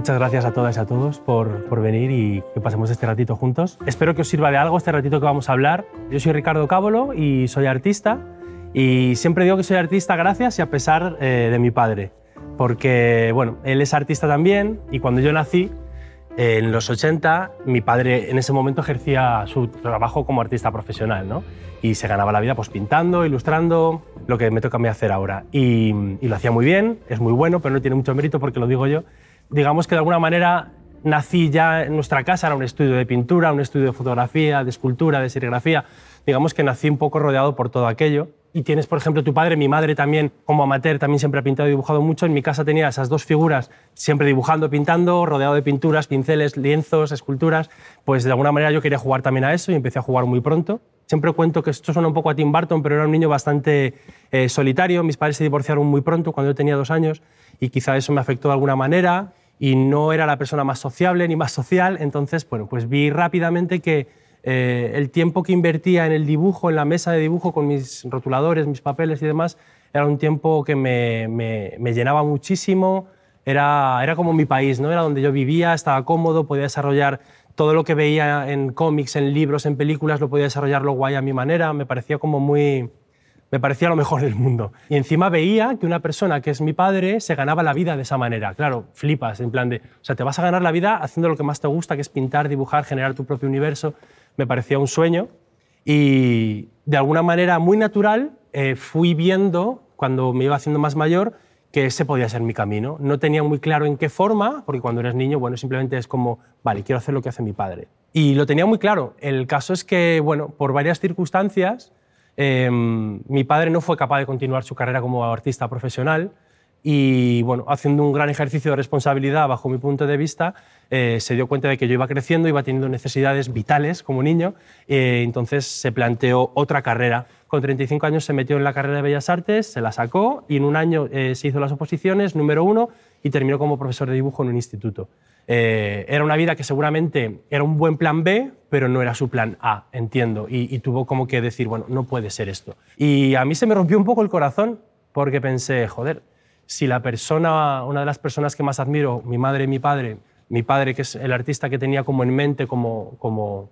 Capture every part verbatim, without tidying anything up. Muchas gracias a todas y a todos por, por venir y que pasemos este ratito juntos. Espero que os sirva de algo este ratito que vamos a hablar. Yo soy Ricardo Cavolo y soy artista. Y siempre digo que soy artista gracias y a pesar eh, de mi padre. Porque, bueno, él es artista también y cuando yo nací, eh, en los ochenta, mi padre en ese momento ejercía su trabajo como artista profesional, ¿no? Y se ganaba la vida pues pintando, ilustrando, lo que me toca a mí hacer ahora. Y, y lo hacía muy bien, es muy bueno, pero no tiene mucho mérito porque lo digo yo. Digamos que de alguna manera nací ya en nuestra casa, era un estudio de pintura, un estudio de fotografía, de escultura, de serigrafía. Digamos que nací un poco rodeado por todo aquello. Y tienes, por ejemplo, tu padre, mi madre también, como amateur, también siempre ha pintado y dibujado mucho. En mi casa tenía esas dos figuras, siempre dibujando, pintando, rodeado de pinturas, pinceles, lienzos, esculturas. Pues de alguna manera yo quería jugar también a eso y empecé a jugar muy pronto. Siempre cuento que esto suena un poco a Tim Burton, pero era un niño bastante eh, solitario. Mis padres se divorciaron muy pronto, cuando yo tenía dos años, y quizá eso me afectó de alguna manera y no era la persona más sociable ni más social. Entonces, bueno, pues vi rápidamente que eh, el tiempo que invertía en el dibujo, en la mesa de dibujo, con mis rotuladores, mis papeles y demás, era un tiempo que me, me, me llenaba muchísimo. Era, era como mi país, ¿no? Era donde yo vivía, estaba cómodo, podía desarrollar todo lo que veía en cómics, en libros, en películas, lo podía desarrollar lo guay a mi manera. Me parecía como muy... Me parecía lo mejor del mundo. Y encima veía que una persona que es mi padre se ganaba la vida de esa manera. Claro, flipas, en plan de... O sea, te vas a ganar la vida haciendo lo que más te gusta, que es pintar, dibujar, generar tu propio universo. Me parecía un sueño. Y de alguna manera muy natural eh, fui viendo, cuando me iba haciendo más mayor, que ese podía ser mi camino. No tenía muy claro en qué forma, porque cuando eres niño, bueno, simplemente es como, vale, quiero hacer lo que hace mi padre. Y lo tenía muy claro. El caso es que, bueno, por varias circunstancias, eh, mi padre no fue capaz de continuar su carrera como artista profesional y, bueno, haciendo un gran ejercicio de responsabilidad bajo mi punto de vista, eh, se dio cuenta de que yo iba creciendo, iba teniendo necesidades vitales como niño, eh, entonces se planteó otra carrera. Con treinta y cinco años se metió en la carrera de Bellas Artes, se la sacó y en un año eh, se hizo las oposiciones, número uno, y terminó como profesor de dibujo en un instituto. Eh, era una vida que seguramente era un buen plan B, pero no era su plan A, entiendo, y, y tuvo como que decir, bueno, no puede ser esto. Y a mí se me rompió un poco el corazón porque pensé, joder, si la persona, una de las personas que más admiro, mi madre y mi padre, mi padre que es el artista que tenía como en mente, como... como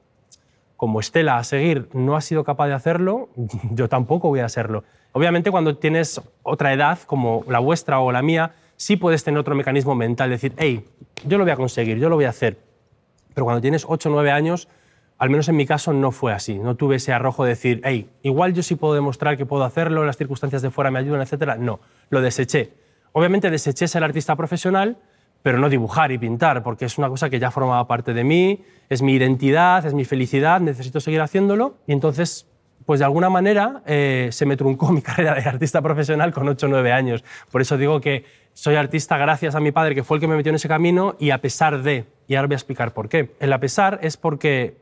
como estela a seguir, no ha sido capaz de hacerlo, yo tampoco voy a hacerlo. Obviamente, cuando tienes otra edad, como la vuestra o la mía, sí puedes tener otro mecanismo mental, decir, hey, yo lo voy a conseguir, yo lo voy a hacer. Pero cuando tienes ocho o nueve años, al menos en mi caso, no fue así. No tuve ese arrojo de decir, hey, igual yo sí puedo demostrar que puedo hacerlo, las circunstancias de fuera me ayudan, etcétera. No, lo deseché. Obviamente, deseché ser artista profesional, pero no dibujar y pintar, porque es una cosa que ya formaba parte de mí, es mi identidad, es mi felicidad, necesito seguir haciéndolo. Y entonces, pues de alguna manera, eh, se me truncó mi carrera de artista profesional con ocho o nueve años. Por eso digo que soy artista gracias a mi padre, que fue el que me metió en ese camino, y a pesar de, y ahora voy a explicar por qué. El a pesar es porque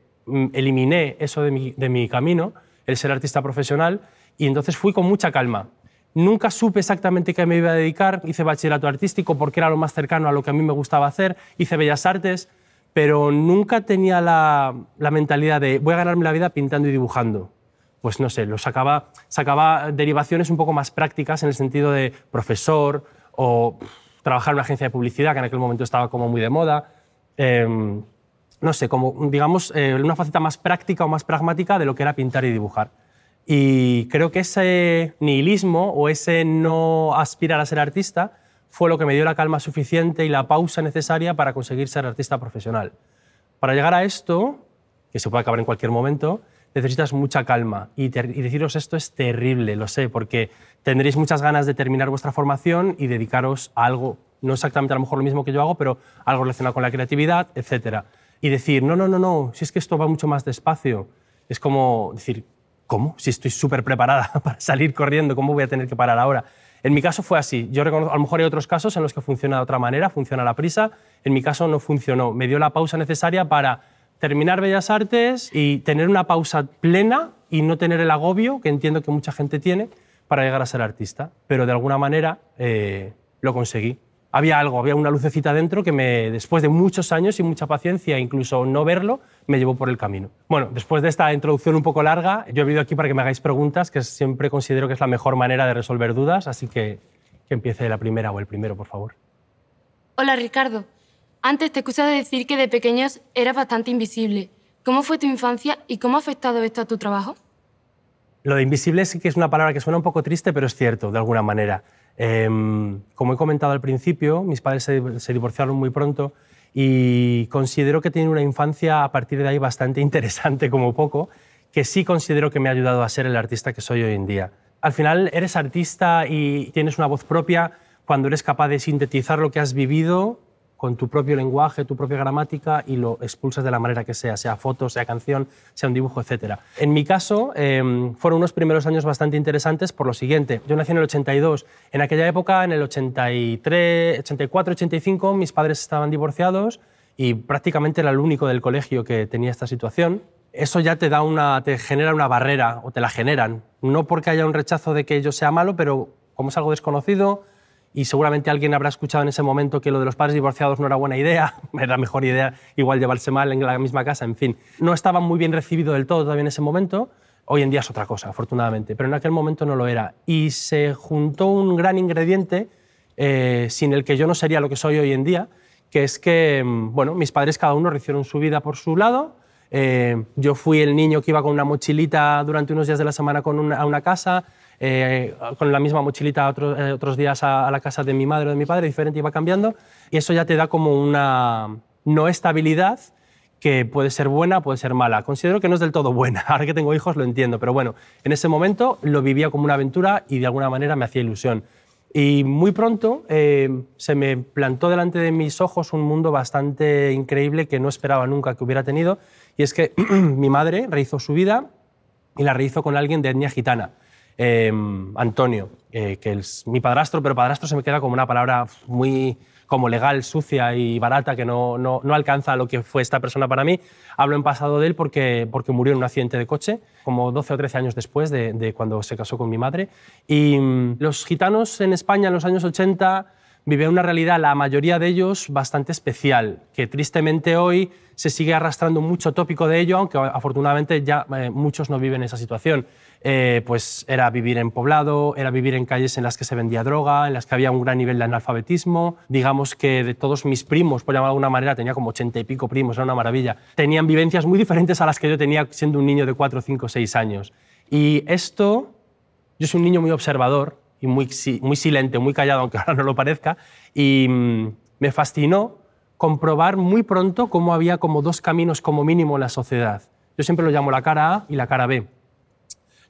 eliminé eso de mi, de mi camino, el ser artista profesional, y entonces fui con mucha calma. Nunca supe exactamente qué me iba a dedicar, hice bachillerato artístico porque era lo más cercano a lo que a mí me gustaba hacer, hice Bellas Artes, pero nunca tenía la, la mentalidad de voy a ganarme la vida pintando y dibujando. Pues no sé, lo sacaba, sacaba derivaciones un poco más prácticas en el sentido de profesor o pff, trabajar en una agencia de publicidad que en aquel momento estaba como muy de moda. Eh, no sé, como digamos eh, una faceta más práctica o más pragmática de lo que era pintar y dibujar. Y creo que ese nihilismo o ese no aspirar a ser artista fue lo que me dio la calma suficiente y la pausa necesaria para conseguir ser artista profesional. Para llegar a esto, que se puede acabar en cualquier momento, necesitas mucha calma. Y, y deciros esto es terrible, lo sé, porque tendréis muchas ganas de terminar vuestra formación y dedicaros a algo, no exactamente a lo mejor lo mismo que yo hago, pero algo relacionado con la creatividad, etcétera. Y decir, no, no, no, no, si es que esto va mucho más despacio. Es como decir... ¿Cómo? Si estoy súper preparada para salir corriendo, ¿cómo voy a tener que parar ahora? En mi caso fue así. Yo reconozco, a lo mejor hay otros casos en los que funciona de otra manera, funciona la prisa. En mi caso no funcionó. Me dio la pausa necesaria para terminar Bellas Artes y tener una pausa plena y no tener el agobio que entiendo que mucha gente tiene para llegar a ser artista. Pero de alguna manera eh, lo conseguí. Había algo, había una lucecita dentro que me, después de muchos años y mucha paciencia, incluso no verlo, me llevó por el camino. Bueno, después de esta introducción un poco larga, yo he venido aquí para que me hagáis preguntas, que siempre considero que es la mejor manera de resolver dudas, así que que empiece la primera o el primero, por favor. Hola, Ricardo. Antes te escuché decir que de pequeños eras bastante invisible. ¿Cómo fue tu infancia y cómo ha afectado esto a tu trabajo? Lo de invisible sí que es una palabra que suena un poco triste, pero es cierto, de alguna manera. Eh, como he comentado al principio, mis padres se, se divorciaron muy pronto y considero que he tenido una infancia a partir de ahí bastante interesante, como poco, que sí considero que me ha ayudado a ser el artista que soy hoy en día. Al final, eres artista y tienes una voz propia cuando eres capaz de sintetizar lo que has vivido con tu propio lenguaje, tu propia gramática, y lo expulsas de la manera que sea, sea foto, sea canción, sea un dibujo, etcétera. En mi caso, eh, fueron unos primeros años bastante interesantes por lo siguiente. Yo nací en el ochenta y dos. En aquella época, en el ochenta y tres, ochenta y cuatro, ochenta y cinco, mis padres estaban divorciados y prácticamente era el único del colegio que tenía esta situación. Eso ya te da una, te genera una barrera, o te la generan. No porque haya un rechazo de que ello sea malo, pero como es algo desconocido, y seguramente alguien habrá escuchado en ese momento que lo de los padres divorciados no era buena idea, era mejor idea igual llevarse mal en la misma casa, en fin. No estaba muy bien recibido del todo todavía en ese momento. Hoy en día es otra cosa, afortunadamente, pero en aquel momento no lo era. Y se juntó un gran ingrediente eh, sin el que yo no sería lo que soy hoy en día, que es que, bueno, mis padres cada uno hicieron su vida por su lado. Eh, yo fui el niño que iba con una mochilita durante unos días de la semana con una, a una casa, Eh, con la misma mochilita otro, eh, otros días a, a la casa de mi madre o de mi padre, diferente, iba cambiando, y eso ya te da como una no estabilidad que puede ser buena, puede ser mala. Considero que no es del todo buena, ahora que tengo hijos lo entiendo, pero bueno, en ese momento lo vivía como una aventura y de alguna manera me hacía ilusión. Y muy pronto eh, se me plantó delante de mis ojos un mundo bastante increíble que no esperaba nunca que hubiera tenido, y es que mi madre rehizo su vida y la rehizo con alguien de etnia gitana. Eh, Antonio, eh, que es mi padrastro, pero padrastro se me queda como una palabra muy como legal, sucia y barata, que no, no, no alcanza a lo que fue esta persona para mí. Hablo en pasado de él porque, porque murió en un accidente de coche, como doce o trece años después de, de cuando se casó con mi madre. Y los gitanos en España en los años ochenta vivían una realidad, la mayoría de ellos, bastante especial, que tristemente hoy se sigue arrastrando mucho tópico de ello, aunque afortunadamente ya eh, muchos no viven esa situación. Eh, pues era vivir en poblado, era vivir en calles en las que se vendía droga, en las que había un gran nivel de analfabetismo. Digamos que de todos mis primos, por llamarlo de alguna manera, tenía como ochenta y pico primos, era una maravilla. Tenían vivencias muy diferentes a las que yo tenía siendo un niño de cuatro, cinco, seis años. Y esto, yo soy un niño muy observador y muy, muy silente, muy callado, aunque ahora no lo parezca, y mmm, me fascinó comprobar muy pronto cómo había como dos caminos como mínimo en la sociedad. Yo siempre lo llamo la cara A y la cara B.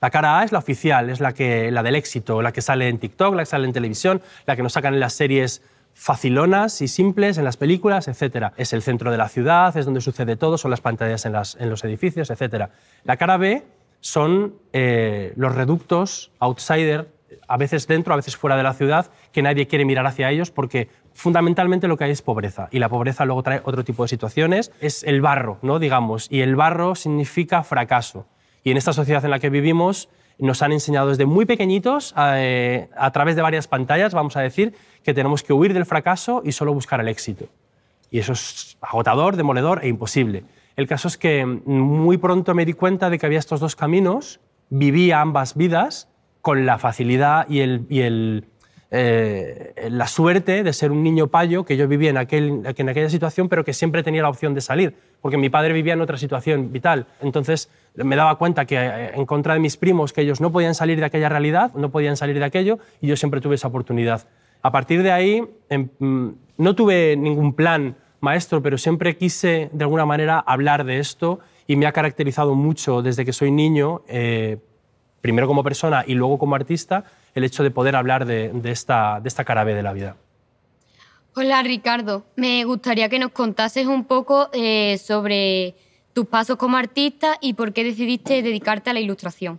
La cara A es la oficial, es la, que, la del éxito, la que sale en TikTok, la que sale en televisión, la que nos sacan en las series facilonas y simples, en las películas, etcétera. Es el centro de la ciudad, es donde sucede todo, son las pantallas en, las, en los edificios, etcétera. La cara B son eh, los reductos, outsider, a veces dentro, a veces fuera de la ciudad, que nadie quiere mirar hacia ellos porque fundamentalmente lo que hay es pobreza, y la pobreza luego trae otro tipo de situaciones. Es el barro, ¿no? Digamos, y el barro significa fracaso. Y en esta sociedad en la que vivimos nos han enseñado desde muy pequeñitos, a, eh, a través de varias pantallas, vamos a decir, que tenemos que huir del fracaso y solo buscar el éxito. Y eso es agotador, demoledor e imposible. El caso es que muy pronto me di cuenta de que había estos dos caminos, vivía ambas vidas con la facilidad y, el, y el, eh, la suerte de ser un niño payo, que yo vivía en, aquel, en aquella situación, pero que siempre tenía la opción de salir, porque mi padre vivía en otra situación vital. Entonces me daba cuenta que, en contra de mis primos, que ellos no podían salir de aquella realidad, no podían salir de aquello, y yo siempre tuve esa oportunidad. A partir de ahí, no tuve ningún plan maestro, pero siempre quise, de alguna manera, hablar de esto, y me ha caracterizado mucho desde que soy niño, eh, primero como persona y luego como artista, el hecho de poder hablar de, de, esta, de esta cara B de la vida. Hola, Ricardo. Me gustaría que nos contases un poco eh, sobre tus pasos como artista y por qué decidiste dedicarte a la ilustración.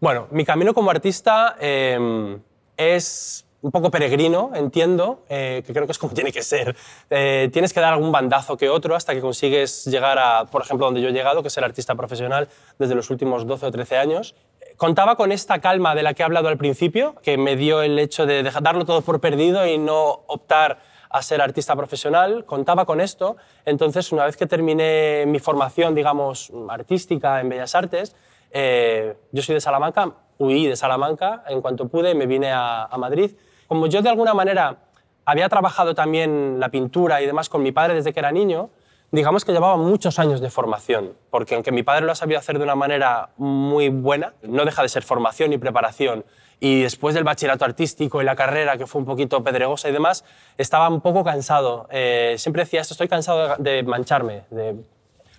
Bueno, mi camino como artista eh, es un poco peregrino, entiendo, eh, que creo que es como tiene que ser. Eh, tienes que dar algún bandazo que otro hasta que consigues llegar a, por ejemplo, donde yo he llegado, que es ser artista profesional desde los últimos doce o trece años. Contaba con esta calma de la que he hablado al principio, que me dio el hecho de dejar, darlo todo por perdido y no optar a ser artista profesional, contaba con esto. Entonces, una vez que terminé mi formación, digamos, artística en Bellas Artes, eh, yo soy de Salamanca, huí de Salamanca en cuanto pude, me vine a, a Madrid. Como yo de alguna manera había trabajado también la pintura y demás con mi padre desde que era niño, digamos que llevaba muchos años de formación, porque aunque mi padre lo ha sabido hacer de una manera muy buena, no deja de ser formación y preparación. Y después del bachillerato artístico y la carrera, que fue un poquito pedregosa y demás, estaba un poco cansado. Eh, siempre decía esto, estoy cansado de mancharme. De...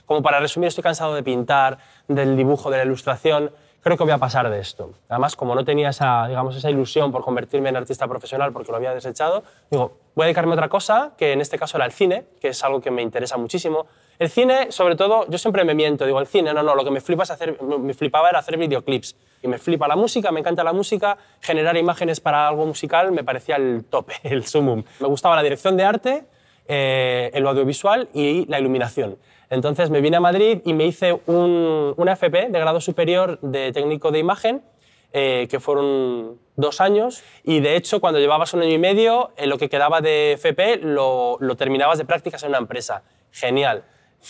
Como para resumir, estoy cansado de pintar, del dibujo, de la ilustración. Creo que voy a pasar de esto. Además, como no tenía esa, digamos, esa ilusión por convertirme en artista profesional porque lo había desechado, digo, voy a dedicarme a otra cosa, que en este caso era el cine, que es algo que me interesa muchísimo. El cine, sobre todo, yo siempre me miento, digo, el cine, no, no, lo que me, flipa es hacer, me flipaba era hacer videoclips. Y me flipa la música, me encanta la música, generar imágenes para algo musical me parecía el tope, el sumum. Me gustaba la dirección de arte, eh, el audiovisual y la iluminación. Entonces me vine a Madrid y me hice un, una F P de grado superior de técnico de imagen, eh, que fueron dos años, y de hecho cuando llevabas un año y medio, eh, lo que quedaba de F P lo, lo terminabas de prácticas en una empresa. Genial.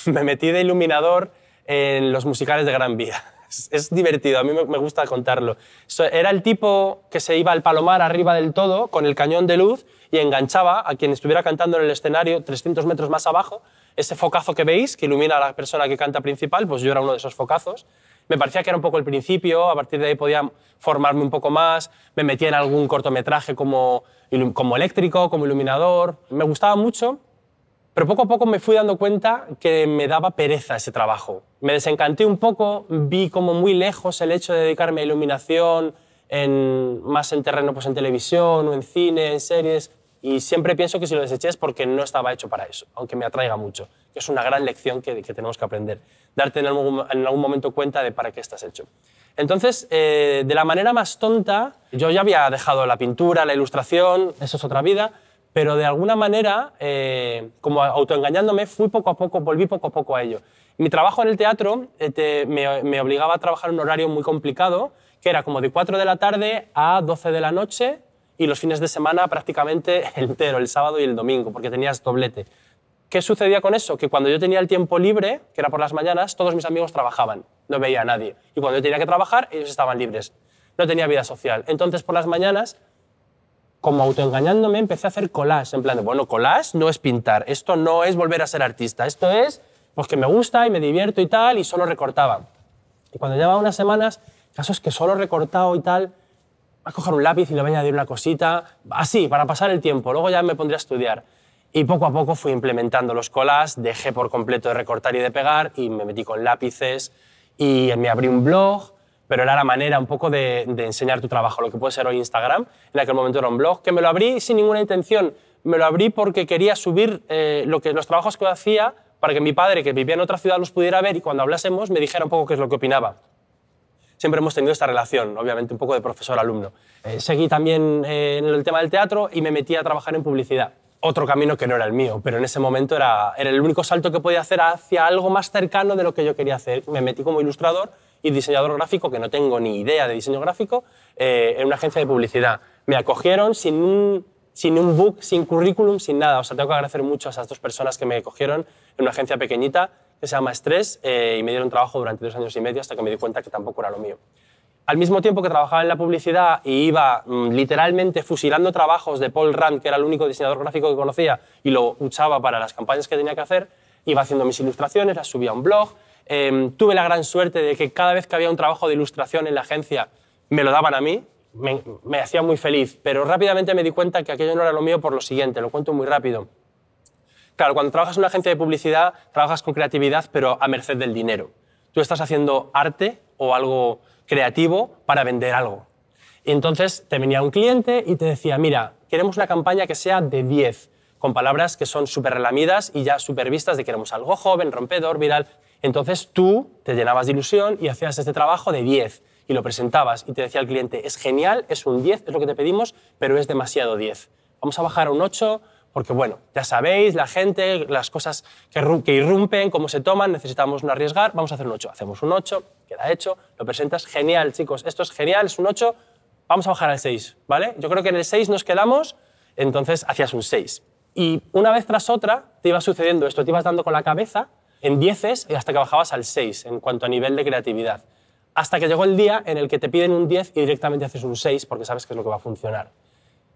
Me metí de iluminador en los musicales de Gran Vía. Es, es divertido, a mí me, me gusta contarlo. So, era el tipo que se iba al Palomar arriba del todo con el cañón de luz y enganchaba a quien estuviera cantando en el escenario trescientos metros más abajo. Ese focazo que veis, que ilumina a la persona que canta principal, pues yo era uno de esos focazos. Me parecía que era un poco el principio, a partir de ahí podía formarme un poco más, me metía en algún cortometraje como, como eléctrico, como iluminador. Me gustaba mucho, pero poco a poco me fui dando cuenta que me daba pereza ese trabajo. Me desencanté un poco, vi como muy lejos el hecho de dedicarme a iluminación, en, más en terreno, pues en televisión, o en cine, en series. Y siempre pienso que si lo deseché es porque no estaba hecho para eso, aunque me atraiga mucho. Es una gran lección que, que tenemos que aprender, darte en algún, en algún momento cuenta de para qué estás hecho. Entonces, eh, de la manera más tonta, yo ya había dejado la pintura, la ilustración, eso es otra vida, pero de alguna manera, eh, como autoengañándome, fui poco a poco, volví poco a poco a ello. Mi trabajo en el teatro eh, te, me, me obligaba a trabajar un horario muy complicado, que era como de cuatro de la tarde a doce de la noche, y los fines de semana prácticamente entero, el sábado y el domingo, porque tenías doblete. ¿Qué sucedía con eso? Que cuando yo tenía el tiempo libre, que era por las mañanas, todos mis amigos trabajaban, no veía a nadie. Y cuando yo tenía que trabajar, ellos estaban libres. No tenía vida social. Entonces, por las mañanas, como autoengañándome, empecé a hacer collage, en plan de, bueno, collage no es pintar, esto no es volver a ser artista, esto es pues que me gusta y me divierto y tal, y solo recortaba. Y cuando llevaba unas semanas, casos que solo recortado y tal, a coger un lápiz y le voy a añadir una cosita, así, para pasar el tiempo, luego ya me pondría a estudiar. Y poco a poco fui implementando los collages, dejé por completo de recortar y de pegar, y me metí con lápices, y me abrí un blog, pero era la manera un poco de, de enseñar tu trabajo, lo que puede ser hoy Instagram, en aquel momento era un blog, que me lo abrí sin ninguna intención, me lo abrí porque quería subir eh, lo que, los trabajos que yo hacía para que mi padre, que vivía en otra ciudad, los pudiera ver, y cuando hablásemos me dijera un poco qué es lo que opinaba. Siempre hemos tenido esta relación, obviamente, un poco de profesor-alumno. Eh, seguí también eh, en el tema del teatro y me metí a trabajar en publicidad. Otro camino que no era el mío, pero en ese momento era, era el único salto que podía hacer hacia algo más cercano de lo que yo quería hacer. Me metí como ilustrador y diseñador gráfico, que no tengo ni idea de diseño gráfico, eh, en una agencia de publicidad. Me acogieron sin un, sin un book, sin currículum, sin nada. O sea, tengo que agradecer mucho a esas dos personas que me acogieron en una agencia pequeñita, que se llama Estrés, eh, y me dieron trabajo durante dos años y medio hasta que me di cuenta que tampoco era lo mío. Al mismo tiempo que trabajaba en la publicidad y iba mm, literalmente fusilando trabajos de Paul Rand, que era el único diseñador gráfico que conocía, y lo usaba para las campañas que tenía que hacer, iba haciendo mis ilustraciones, las subía a un blog. Eh, tuve la gran suerte de que cada vez que había un trabajo de ilustración en la agencia, me lo daban a mí, me, me hacía muy feliz, pero rápidamente me di cuenta que aquello no era lo mío por lo siguiente, lo cuento muy rápido. Claro, cuando trabajas en una agencia de publicidad, trabajas con creatividad, pero a merced del dinero. Tú estás haciendo arte o algo creativo para vender algo. Y entonces te venía un cliente y te decía, mira, queremos una campaña que sea de diez, con palabras que son súper relamidas y ya súper vistas de queremos algo joven, rompedor, viral. Entonces tú te llenabas de ilusión y hacías este trabajo de diez y lo presentabas y te decía el cliente, es genial, es un diez, es lo que te pedimos, pero es demasiado diez. Vamos a bajar a un ocho. Porque, bueno, ya sabéis, la gente, las cosas que, que irrumpen, cómo se toman, necesitamos no arriesgar, vamos a hacer un ocho. Hacemos un ocho, queda hecho, lo presentas, genial, chicos, esto es genial, es un ocho, vamos a bajar al seis, ¿vale? Yo creo que en el seis nos quedamos, entonces hacías un seis. Y una vez tras otra te iba sucediendo esto, te ibas dando con la cabeza en dieces hasta que bajabas al seis en cuanto a nivel de creatividad. Hasta que llegó el día en el que te piden un diez y directamente haces un seis porque sabes que es lo que va a funcionar.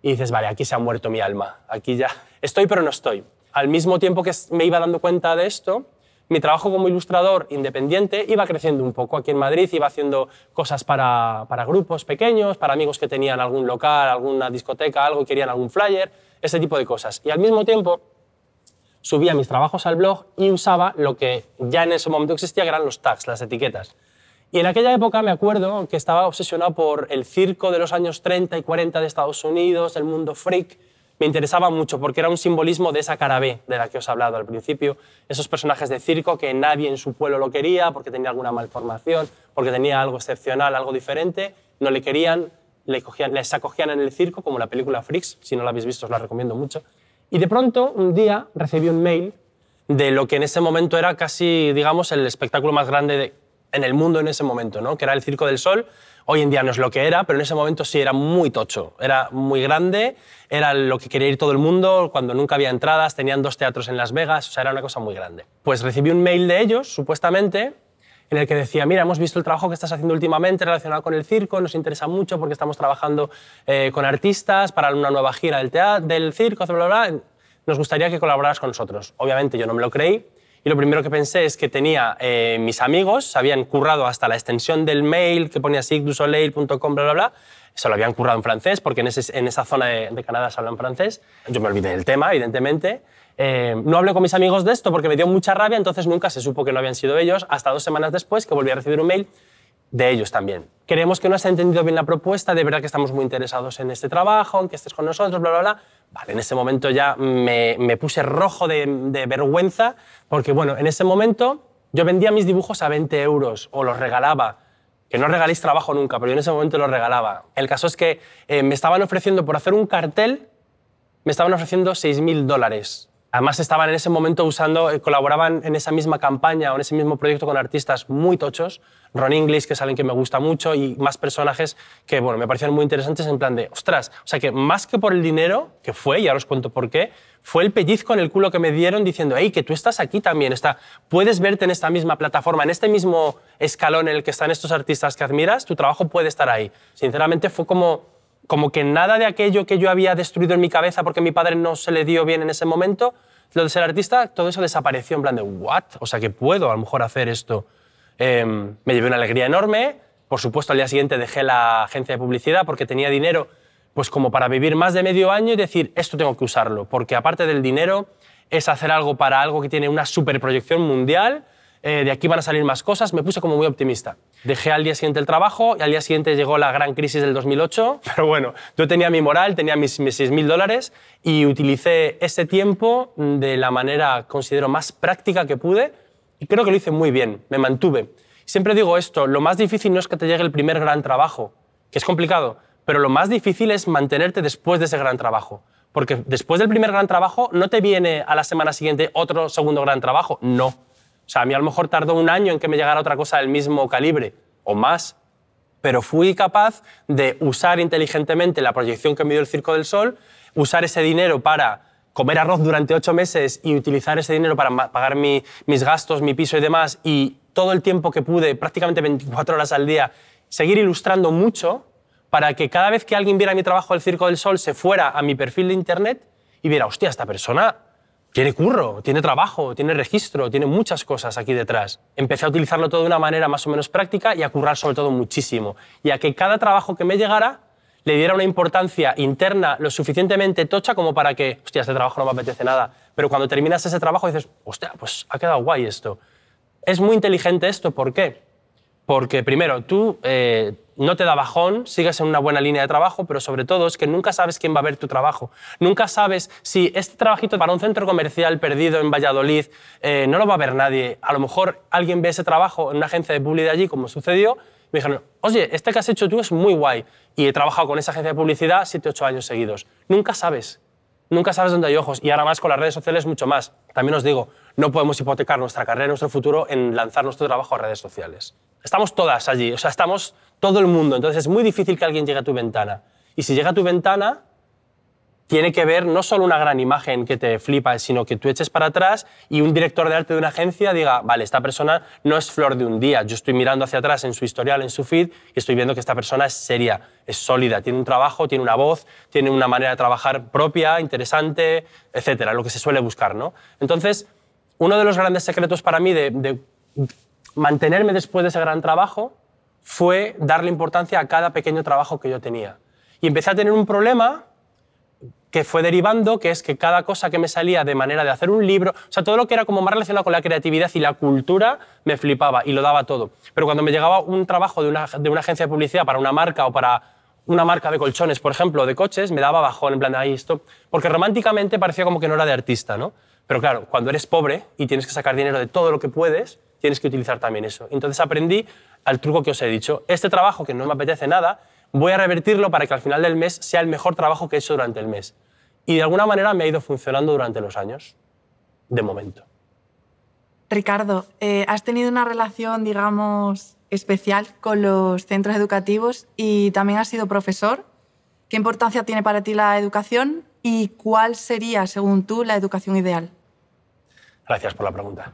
y dices, vale, aquí se ha muerto mi alma, aquí ya estoy pero no estoy. Al mismo tiempo que me iba dando cuenta de esto, mi trabajo como ilustrador independiente iba creciendo un poco. Aquí en Madrid iba haciendo cosas para, para grupos pequeños, para amigos que tenían algún local, alguna discoteca, algo, querían algún flyer, ese tipo de cosas. Y al mismo tiempo subía mis trabajos al blog y usaba lo que ya en ese momento existía, que eran los tags, las etiquetas. Y en aquella época me acuerdo que estaba obsesionado por el circo de los años treinta y cuarenta de Estados Unidos, el mundo freak. Me interesaba mucho porque era un simbolismo de esa cara B de la que os he hablado al principio. Esos personajes de circo que nadie en su pueblo lo quería porque tenía alguna malformación, porque tenía algo excepcional, algo diferente. No le querían, le cogían, les acogían en el circo, como la película Freaks. Si no la habéis visto, os la recomiendo mucho. Y de pronto, un día, recibí un mail de lo que en ese momento era casi, digamos, el espectáculo más grande de, en el mundo en ese momento, ¿no? Que era el Circo del Sol. Hoy en día no es lo que era, pero en ese momento sí era muy tocho, era muy grande, era lo que quería ir todo el mundo, cuando nunca había entradas, tenían dos teatros en Las Vegas, o sea, era una cosa muy grande. Pues recibí un mail de ellos, supuestamente, en el que decía, mira, hemos visto el trabajo que estás haciendo últimamente relacionado con el circo, nos interesa mucho porque estamos trabajando eh, con artistas para una nueva gira del, teatro, del circo, bla, bla, bla, nos gustaría que colaboraras con nosotros. Obviamente yo no me lo creí. Y lo primero que pensé es que tenía eh, mis amigos, se habían currado hasta la extensión del mail que ponía cirque du soleil punto com, bla, bla, bla. Se lo habían currado en francés, porque en, ese, en esa zona de, de Canadá se habla en francés. Yo me olvidé del tema, evidentemente. Eh, no hablé con mis amigos de esto porque me dio mucha rabia, entonces nunca se supo que no habían sido ellos, hasta dos semanas después que volví a recibir un mail de ellos también. Creemos que no has entendido bien la propuesta, de verdad que estamos muy interesados en este trabajo, en que estés con nosotros, bla, bla, bla. Vale, en ese momento ya me, me puse rojo de, de vergüenza, porque bueno, en ese momento yo vendía mis dibujos a veinte euros o los regalaba, que no regaléis trabajo nunca, pero yo en ese momento los regalaba. El caso es que eh, me estaban ofreciendo, por hacer un cartel, me estaban ofreciendo seis mil dólares. Además estaban en ese momento usando, colaboraban en esa misma campaña o en ese mismo proyecto con artistas muy tochos, Ron English, que es alguien que me gusta mucho, y más personajes que bueno, me parecieron muy interesantes en plan de, ostras, o sea que más que por el dinero, que fue, y ahora os cuento por qué, fue el pellizco en el culo que me dieron diciendo, hey, que tú estás aquí también, está, puedes verte en esta misma plataforma, en este mismo escalón en el que están estos artistas que admiras, tu trabajo puede estar ahí. Sinceramente fue como... como que nada de aquello que yo había destruido en mi cabeza porque a mi padre no se le dio bien en ese momento, lo de ser artista, todo eso desapareció en plan de ¿what? O sea, que puedo a lo mejor hacer esto. Eh, me llevé una alegría enorme. Por supuesto, al día siguiente dejé la agencia de publicidad porque tenía dinero pues como para vivir más de medio año y decir, esto tengo que usarlo, porque aparte del dinero es hacer algo para algo que tiene una superproyección mundial. Eh, de aquí van a salir más cosas, me puse como muy optimista. Dejé al día siguiente el trabajo y al día siguiente llegó la gran crisis del dos mil ocho, pero bueno, yo tenía mi moral, tenía mis, mis seis mil dólares y utilicé ese tiempo de la manera, considero, más práctica que pude y creo que lo hice muy bien, me mantuve. Siempre digo esto, lo más difícil no es que te llegue el primer gran trabajo, que es complicado, pero lo más difícil es mantenerte después de ese gran trabajo. Porque después del primer gran trabajo no te viene a la semana siguiente otro segundo gran trabajo, no. O sea, a mí a lo mejor tardó un año en que me llegara otra cosa del mismo calibre, o más, pero fui capaz de usar inteligentemente la proyección que me dio el Circo del Sol, usar ese dinero para comer arroz durante ocho meses y utilizar ese dinero para pagar mi, mis gastos, mi piso y demás, y todo el tiempo que pude, prácticamente veinticuatro horas al día, seguir ilustrando mucho para que cada vez que alguien viera mi trabajo del Circo del Sol se fuera a mi perfil de internet y viera, hostia, esta persona... tiene curro, tiene trabajo, tiene registro, tiene muchas cosas aquí detrás. Empecé a utilizarlo todo de una manera más o menos práctica y a currar sobre todo muchísimo. Y a que cada trabajo que me llegara le diera una importancia interna lo suficientemente tocha como para que, hostia, este trabajo no me apetece nada. Pero cuando terminas ese trabajo dices, hostia, pues ha quedado guay esto. Es muy inteligente esto, ¿por qué? Porque primero, tú eh, no te da bajón, sigues en una buena línea de trabajo, pero sobre todo es que nunca sabes quién va a ver tu trabajo. Nunca sabes si este trabajito para un centro comercial perdido en Valladolid eh, no lo va a ver nadie. A lo mejor alguien ve ese trabajo en una agencia de publicidad allí, como sucedió, y me dijeron, oye, este que has hecho tú es muy guay. Y he trabajado con esa agencia de publicidad siete u ocho años seguidos. Nunca sabes. Nunca sabes dónde hay ojos. Y ahora más con las redes sociales mucho más. También os digo, no podemos hipotecar nuestra carrera, nuestro futuro en lanzar nuestro trabajo a redes sociales. Estamos todas allí, o sea, estamos todo el mundo. Entonces es muy difícil que alguien llegue a tu ventana. Y si llega a tu ventana, tiene que ver no solo una gran imagen que te flipa, sino que tú eches para atrás y un director de arte de una agencia diga, vale, esta persona no es flor de un día, yo estoy mirando hacia atrás en su historial, en su feed, y estoy viendo que esta persona es seria, es sólida, tiene un trabajo, tiene una voz, tiene una manera de trabajar propia, interesante, etcétera, lo que se suele buscar, ¿no? Entonces, uno de los grandes secretos para mí de, de mantenerme después de ese gran trabajo fue darle importancia a cada pequeño trabajo que yo tenía. Y empecé a tener un problema que fue derivando, que es que cada cosa que me salía de manera de hacer un libro, o sea, todo lo que era como más relacionado con la creatividad y la cultura, me flipaba y lo daba todo. Pero cuando me llegaba un trabajo de una, de una agencia de publicidad para una marca o para una marca de colchones, por ejemplo, de coches, me daba bajón, en plan de ahí esto, porque románticamente parecía como que no era de artista, ¿no? Pero claro, cuando eres pobre y tienes que sacar dinero de todo lo que puedes, tienes que utilizar también eso. Entonces aprendí al truco que os he dicho. Este trabajo, que no me apetece nada, voy a revertirlo para que al final del mes sea el mejor trabajo que he hecho durante el mes. Y de alguna manera me ha ido funcionando durante los años, de momento. Ricardo, eh, has tenido una relación, digamos, especial con los centros educativos y también has sido profesor. ¿Qué importancia tiene para ti la educación y cuál sería, según tú, la educación ideal? Gracias por la pregunta.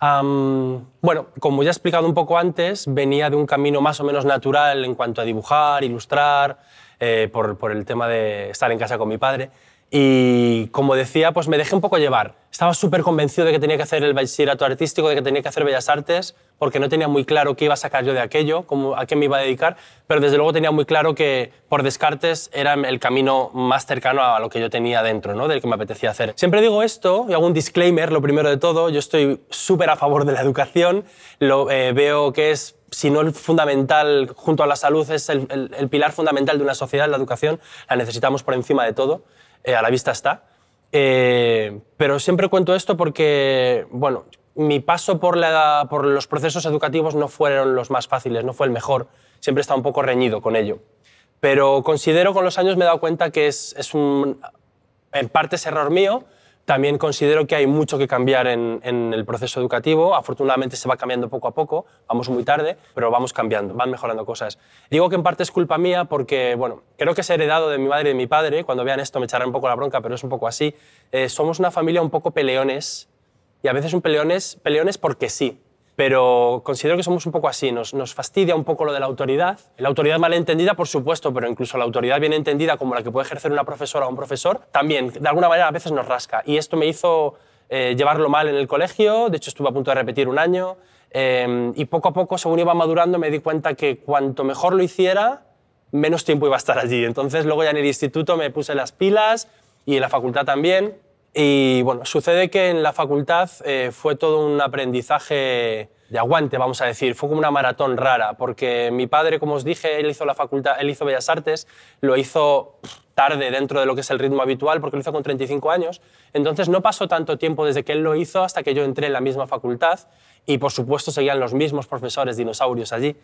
Um, bueno, como ya he explicado un poco antes, venía de un camino más o menos natural en cuanto a dibujar, ilustrar, eh, por, por el tema de estar en casa con mi padre. Y como decía, pues me dejé un poco llevar. Estaba súper convencido de que tenía que hacer el bachillerato artístico, de que tenía que hacer Bellas Artes, porque no tenía muy claro qué iba a sacar yo de aquello, cómo, a qué me iba a dedicar, pero desde luego tenía muy claro que, por descartes, era el camino más cercano a lo que yo tenía dentro, ¿no? Del que me apetecía hacer. Siempre digo esto, y hago un disclaimer, lo primero de todo, yo estoy súper a favor de la educación, lo, eh, veo que es, si no el fundamental, junto a la salud, es el, el, el pilar fundamental de una sociedad, la educación, la necesitamos por encima de todo. Eh, a la vista está. Eh, pero siempre cuento esto porque, bueno, mi paso por, la, por los procesos educativos no fueron los más fáciles, no fue el mejor. Siempre he estado un poco reñido con ello. Pero considero, con los años me he dado cuenta que es, es un, en parte es error mío. También considero que hay mucho que cambiar en, en el proceso educativo. Afortunadamente se va cambiando poco a poco, vamos muy tarde, pero vamos cambiando, van mejorando cosas. Digo que en parte es culpa mía porque, bueno, creo que es heredado de mi madre y de mi padre. Cuando vean esto me echarán un poco la bronca, pero es un poco así. Eh, somos una familia un poco peleones, y a veces un peleones, peleones porque sí, pero considero que somos un poco así. Nos, nos fastidia un poco lo de la autoridad. La autoridad mal entendida, por supuesto, pero incluso la autoridad bien entendida como la que puede ejercer una profesora o un profesor, también, de alguna manera, a veces nos rasca. Y esto me hizo eh, llevarlo mal en el colegio, de hecho estuve a punto de repetir un año, eh, y poco a poco, según iba madurando, me di cuenta que cuanto mejor lo hiciera, menos tiempo iba a estar allí. Entonces, luego ya en el instituto me puse las pilas, y en la facultad también. Y bueno, sucede que en la facultad eh, fue todo un aprendizaje de aguante, vamos a decir, fue como una maratón rara, porque mi padre, como os dije, él hizo la facultad, él hizo Bellas Artes, lo hizo tarde dentro de lo que es el ritmo habitual, porque lo hizo con treinta y cinco años, entonces no pasó tanto tiempo desde que él lo hizo hasta que yo entré en la misma facultad y, por supuesto, seguían los mismos profesores dinosaurios allí,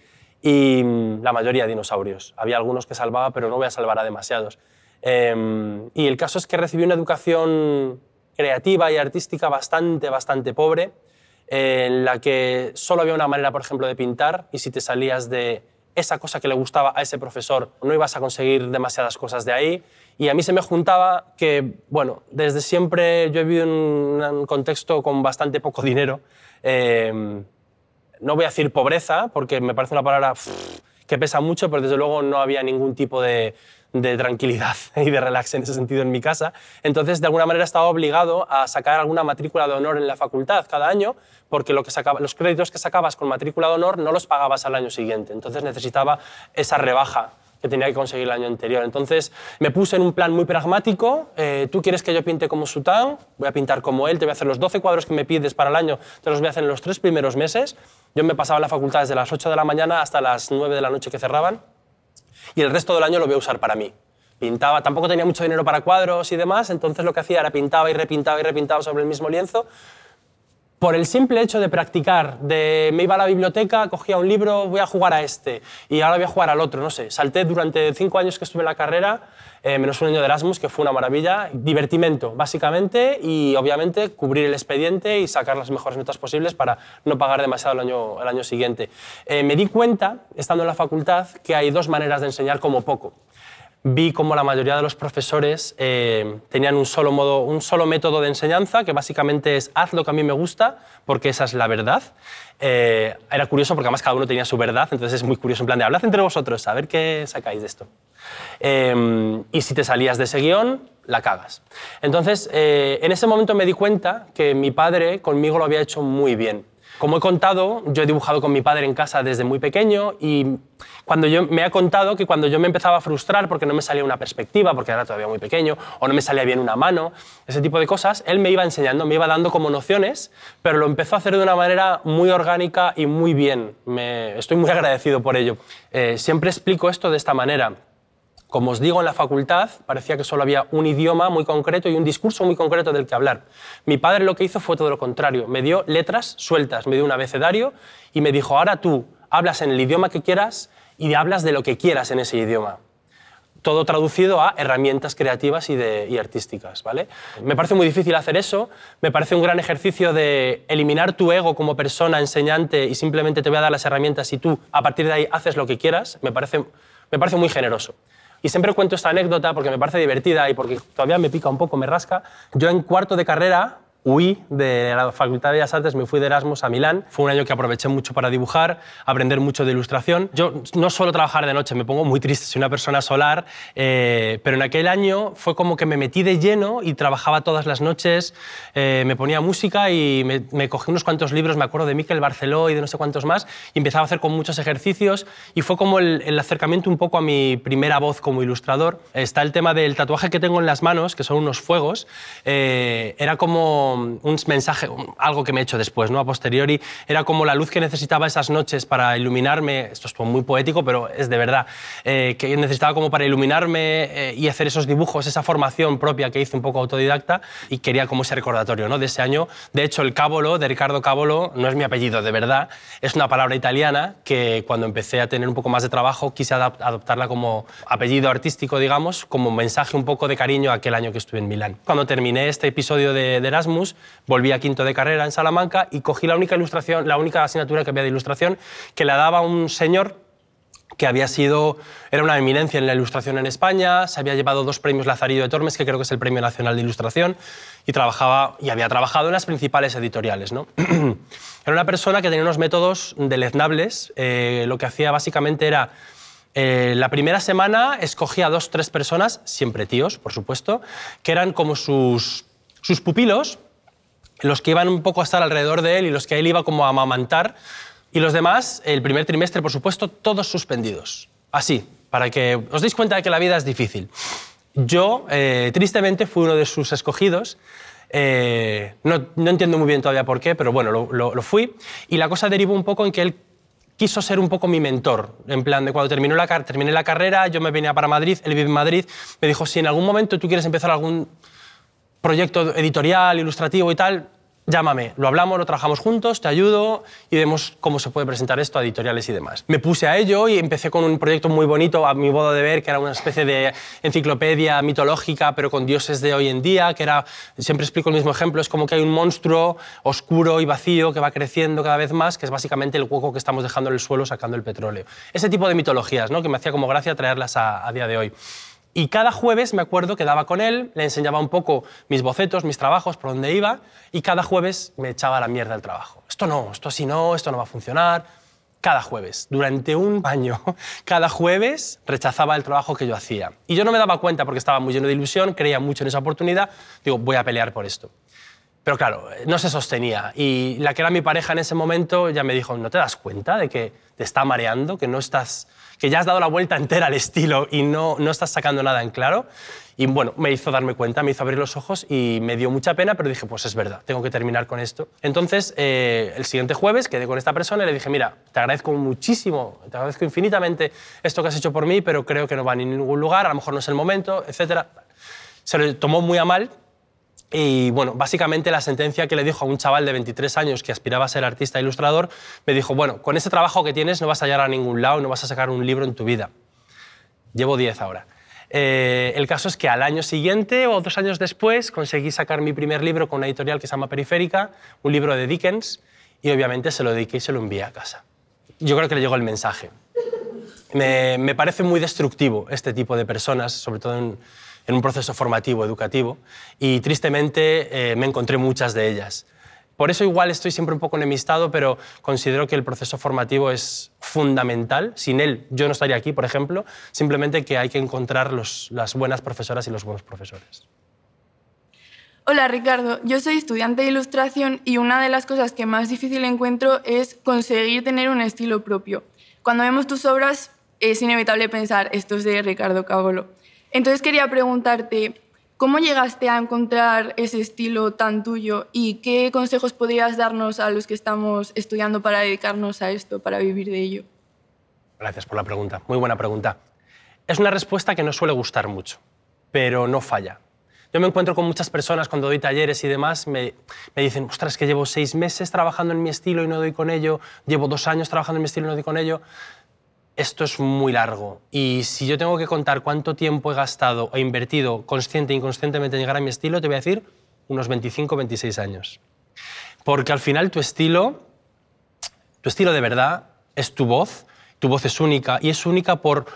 y la mayoría dinosaurios. Había algunos que salvaba, pero no voy a salvar a demasiados. Eh, y el caso es que recibí una educación creativa y artística bastante, bastante pobre, eh, en la que solo había una manera, por ejemplo, de pintar, y si te salías de esa cosa que le gustaba a ese profesor, no ibas a conseguir demasiadas cosas de ahí. Y a mí se me juntaba que, bueno, desde siempre yo he vivido en un contexto con bastante poco dinero. Eh, no voy a decir pobreza, porque me parece una palabra pff, que pesa mucho, pero desde luego no había ningún tipo de... de tranquilidad y de relax en ese sentido en mi casa. Entonces, de alguna manera, estaba obligado a sacar alguna matrícula de honor en la facultad cada año, porque lo que sacaba, los créditos que sacabas con matrícula de honor no los pagabas al año siguiente. Entonces, necesitaba esa rebaja que tenía que conseguir el año anterior. Entonces, me puse en un plan muy pragmático. Eh, tú quieres que yo pinte como Sután, voy a pintar como él, te voy a hacer los doce cuadros que me pides para el año, te los voy a hacer en los tres primeros meses. Yo me pasaba en la facultad desde las ocho de la mañana hasta las nueve de la noche que cerraban, y el resto del año lo voy a usar para mí. Pintaba, tampoco tenía mucho dinero para cuadros y demás, entonces lo que hacía era pintaba y repintaba y repintaba sobre el mismo lienzo. Por el simple hecho de practicar, de me iba a la biblioteca, cogía un libro, voy a jugar a este, y ahora voy a jugar al otro, no sé. Salté durante cinco años que estuve en la carrera, eh, menos un año de Erasmus, que fue una maravilla, divertimento, básicamente, y obviamente cubrir el expediente y sacar las mejores notas posibles para no pagar demasiado el año, el año siguiente. Eh, me di cuenta, estando en la facultad, que hay dos maneras de enseñar como poco. vi cómo la mayoría de los profesores eh, tenían un solo, modo, un solo método de enseñanza, que básicamente es haz lo que a mí me gusta, porque esa es la verdad. Eh, era curioso porque además cada uno tenía su verdad, entonces es muy curioso en plan de hablad entre vosotros, a ver qué sacáis de esto. Eh, y si te salías de ese guión, la cagas. Entonces, eh, en ese momento me di cuenta que mi padre conmigo lo había hecho muy bien. Como he contado, yo he dibujado con mi padre en casa desde muy pequeño y cuando yo, me ha contado que cuando yo me empezaba a frustrar porque no me salía una perspectiva, porque era todavía muy pequeño, o no me salía bien una mano, ese tipo de cosas, él me iba enseñando, me iba dando como nociones, pero lo empezó a hacer de una manera muy orgánica y muy bien. Me, estoy muy agradecido por ello. Eh, siempre explico esto de esta manera. Como os digo, en la facultad parecía que solo había un idioma muy concreto y un discurso muy concreto del que hablar. Mi padre lo que hizo fue todo lo contrario. Me dio letras sueltas, me dio un abecedario y me dijo, ahora tú hablas en el idioma que quieras y hablas de lo que quieras en ese idioma. Todo traducido a herramientas creativas y, de, y artísticas, ¿vale? Me parece muy difícil hacer eso, me parece un gran ejercicio de eliminar tu ego como persona enseñante y simplemente te voy a dar las herramientas y tú, a partir de ahí, haces lo que quieras. Me parece, me parece muy generoso. Y siempre cuento esta anécdota porque me parece divertida y porque todavía me pica un poco, me rasca. Yo en cuarto de carrera huí de la Facultad de Bellas Artes, me fui de Erasmus a Milán. Fue un año que aproveché mucho para dibujar, aprender mucho de ilustración. Yo no suelo trabajar de noche, me pongo muy triste, soy una persona solar, eh, pero en aquel año fue como que me metí de lleno y trabajaba todas las noches, eh, me ponía música y me, me cogí unos cuantos libros, me acuerdo de Miquel Barceló y de no sé cuántos más, y empezaba a hacer con muchos ejercicios y fue como el, el acercamiento un poco a mi primera voz como ilustrador. Está el tema del tatuaje que tengo en las manos, que son unos fuegos, eh, era como un mensaje, algo que me he hecho después, ¿no? A posteriori, era como la luz que necesitaba esas noches para iluminarme, esto es muy poético, pero es de verdad, eh, que necesitaba como para iluminarme eh, y hacer esos dibujos, esa formación propia que hice un poco autodidacta y quería como ese recordatorio, ¿no? De ese año. De hecho, el Cavolo, de Ricardo Cavolo, no es mi apellido, de verdad, es una palabra italiana que cuando empecé a tener un poco más de trabajo quise adoptarla como apellido artístico, digamos, como mensaje un poco de cariño a aquel año que estuve en Milán. Cuando terminé este episodio de, de Erasmus, volví a quinto de carrera en Salamanca y cogí la única ilustración, la única asignatura que había de ilustración que la daba un señor que había sido, era una eminencia en la ilustración en España, se había llevado dos premios Lazarillo de Tormes, que creo que es el Premio Nacional de Ilustración, y, trabajaba, y había trabajado en las principales editoriales, ¿no? Era una persona que tenía unos métodos deleznables, eh, lo que hacía básicamente era... Eh, la primera semana escogía a dos o tres personas, siempre tíos, por supuesto, que eran como sus, sus pupilos, los que iban un poco a estar alrededor de él y los que él iba como a amamantar, y los demás, el primer trimestre, por supuesto, todos suspendidos. Así, para que os deis cuenta de que la vida es difícil. Yo, eh, tristemente, fui uno de sus escogidos. Eh, no, no entiendo muy bien todavía por qué, pero bueno, lo, lo, lo fui. Y la cosa derivó un poco en que él quiso ser un poco mi mentor, en plan de cuando terminó la, terminé la carrera, yo me venía para Madrid, él vive en Madrid, me dijo, si en algún momento tú quieres empezar algún... proyecto editorial, ilustrativo y tal, llámame, lo hablamos, lo trabajamos juntos, te ayudo y vemos cómo se puede presentar esto a editoriales y demás. Me puse a ello y empecé con un proyecto muy bonito, a mi modo de ver, que era una especie de enciclopedia mitológica, pero con dioses de hoy en día, que era, siempre explico el mismo ejemplo, es como que hay un monstruo oscuro y vacío que va creciendo cada vez más, que es básicamente el hueco que estamos dejando en el suelo sacando el petróleo. Ese tipo de mitologías, ¿no? Que me hacía como gracia traerlas a, a día de hoy. Y cada jueves, me acuerdo, quedaba con él, le enseñaba un poco mis bocetos, mis trabajos, por dónde iba, y cada jueves me echaba la mierda al trabajo. Esto no, esto sí no, esto no va a funcionar. Cada jueves, durante un año, cada jueves rechazaba el trabajo que yo hacía. Y yo no me daba cuenta porque estaba muy lleno de ilusión, creía mucho en esa oportunidad, digo, voy a pelear por esto. Pero claro, no se sostenía. Y la que era mi pareja en ese momento ya me dijo, ¿no te das cuenta de que te está mareando, que no estás... que ya has dado la vuelta entera al estilo y no, no estás sacando nada en claro? Y bueno, me hizo darme cuenta, me hizo abrir los ojos y me dio mucha pena, pero dije, pues es verdad, tengo que terminar con esto. Entonces, eh, el siguiente jueves quedé con esta persona y le dije, mira, te agradezco muchísimo, te agradezco infinitamente esto que has hecho por mí, pero creo que no va ni a ningún lugar, a lo mejor no es el momento, etcétera. Se lo tomó muy a mal. Y bueno, básicamente la sentencia que le dijo a un chaval de veintitrés años que aspiraba a ser artista e ilustrador, me dijo, bueno, con ese trabajo que tienes no vas a llegar a ningún lado, no vas a sacar un libro en tu vida. Llevo diez ahora. Eh, el caso es que al año siguiente o dos años después conseguí sacar mi primer libro con una editorial que se llama Periférica, un libro de Dickens, y obviamente se lo dediqué y se lo envié a casa. Yo creo que le llegó el mensaje. Me, me parece muy destructivo este tipo de personas, sobre todo en, en un proceso formativo, educativo, y tristemente eh, me encontré muchas de ellas. Por eso igual estoy siempre un poco enemistado, pero considero que el proceso formativo es fundamental. Sin él yo no estaría aquí, por ejemplo, simplemente que hay que encontrar los, las buenas profesoras y los buenos profesores. Hola, Ricardo. Yo soy estudiante de ilustración y una de las cosas que más difícil encuentro es conseguir tener un estilo propio. Cuando vemos tus obras es inevitable pensar, esto es de Ricardo Cavolo. Entonces quería preguntarte, ¿cómo llegaste a encontrar ese estilo tan tuyo y qué consejos podrías darnos a los que estamos estudiando para dedicarnos a esto, para vivir de ello? Gracias por la pregunta. Muy buena pregunta. Es una respuesta que no suele gustar mucho, pero no falla. Yo me encuentro con muchas personas cuando doy talleres y demás, me, me dicen, ostras, que llevo seis meses trabajando en mi estilo y no doy con ello, llevo dos años trabajando en mi estilo y no doy con ello. Esto es muy largo y si yo tengo que contar cuánto tiempo he gastado e invertido consciente e inconscientemente en llegar a mi estilo, te voy a decir unos veinticinco, veintiséis años. Porque al final tu estilo, tu estilo de verdad es tu voz, tu voz es única y es única por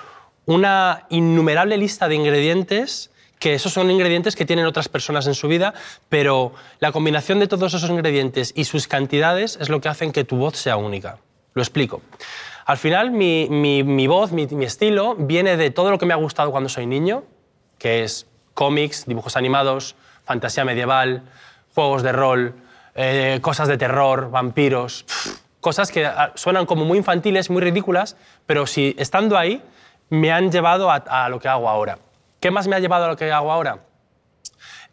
una innumerable lista de ingredientes que esos son ingredientes que tienen otras personas en su vida, pero la combinación de todos esos ingredientes y sus cantidades es lo que hacen que tu voz sea única. Lo explico. Al final, mi, mi, mi voz, mi, mi estilo, viene de todo lo que me ha gustado cuando soy niño, que es cómics, dibujos animados, fantasía medieval, juegos de rol, eh, cosas de terror, vampiros, cosas que suenan como muy infantiles, muy ridículas, pero si estando ahí, me han llevado a, a lo que hago ahora. ¿Qué más me ha llevado a lo que hago ahora?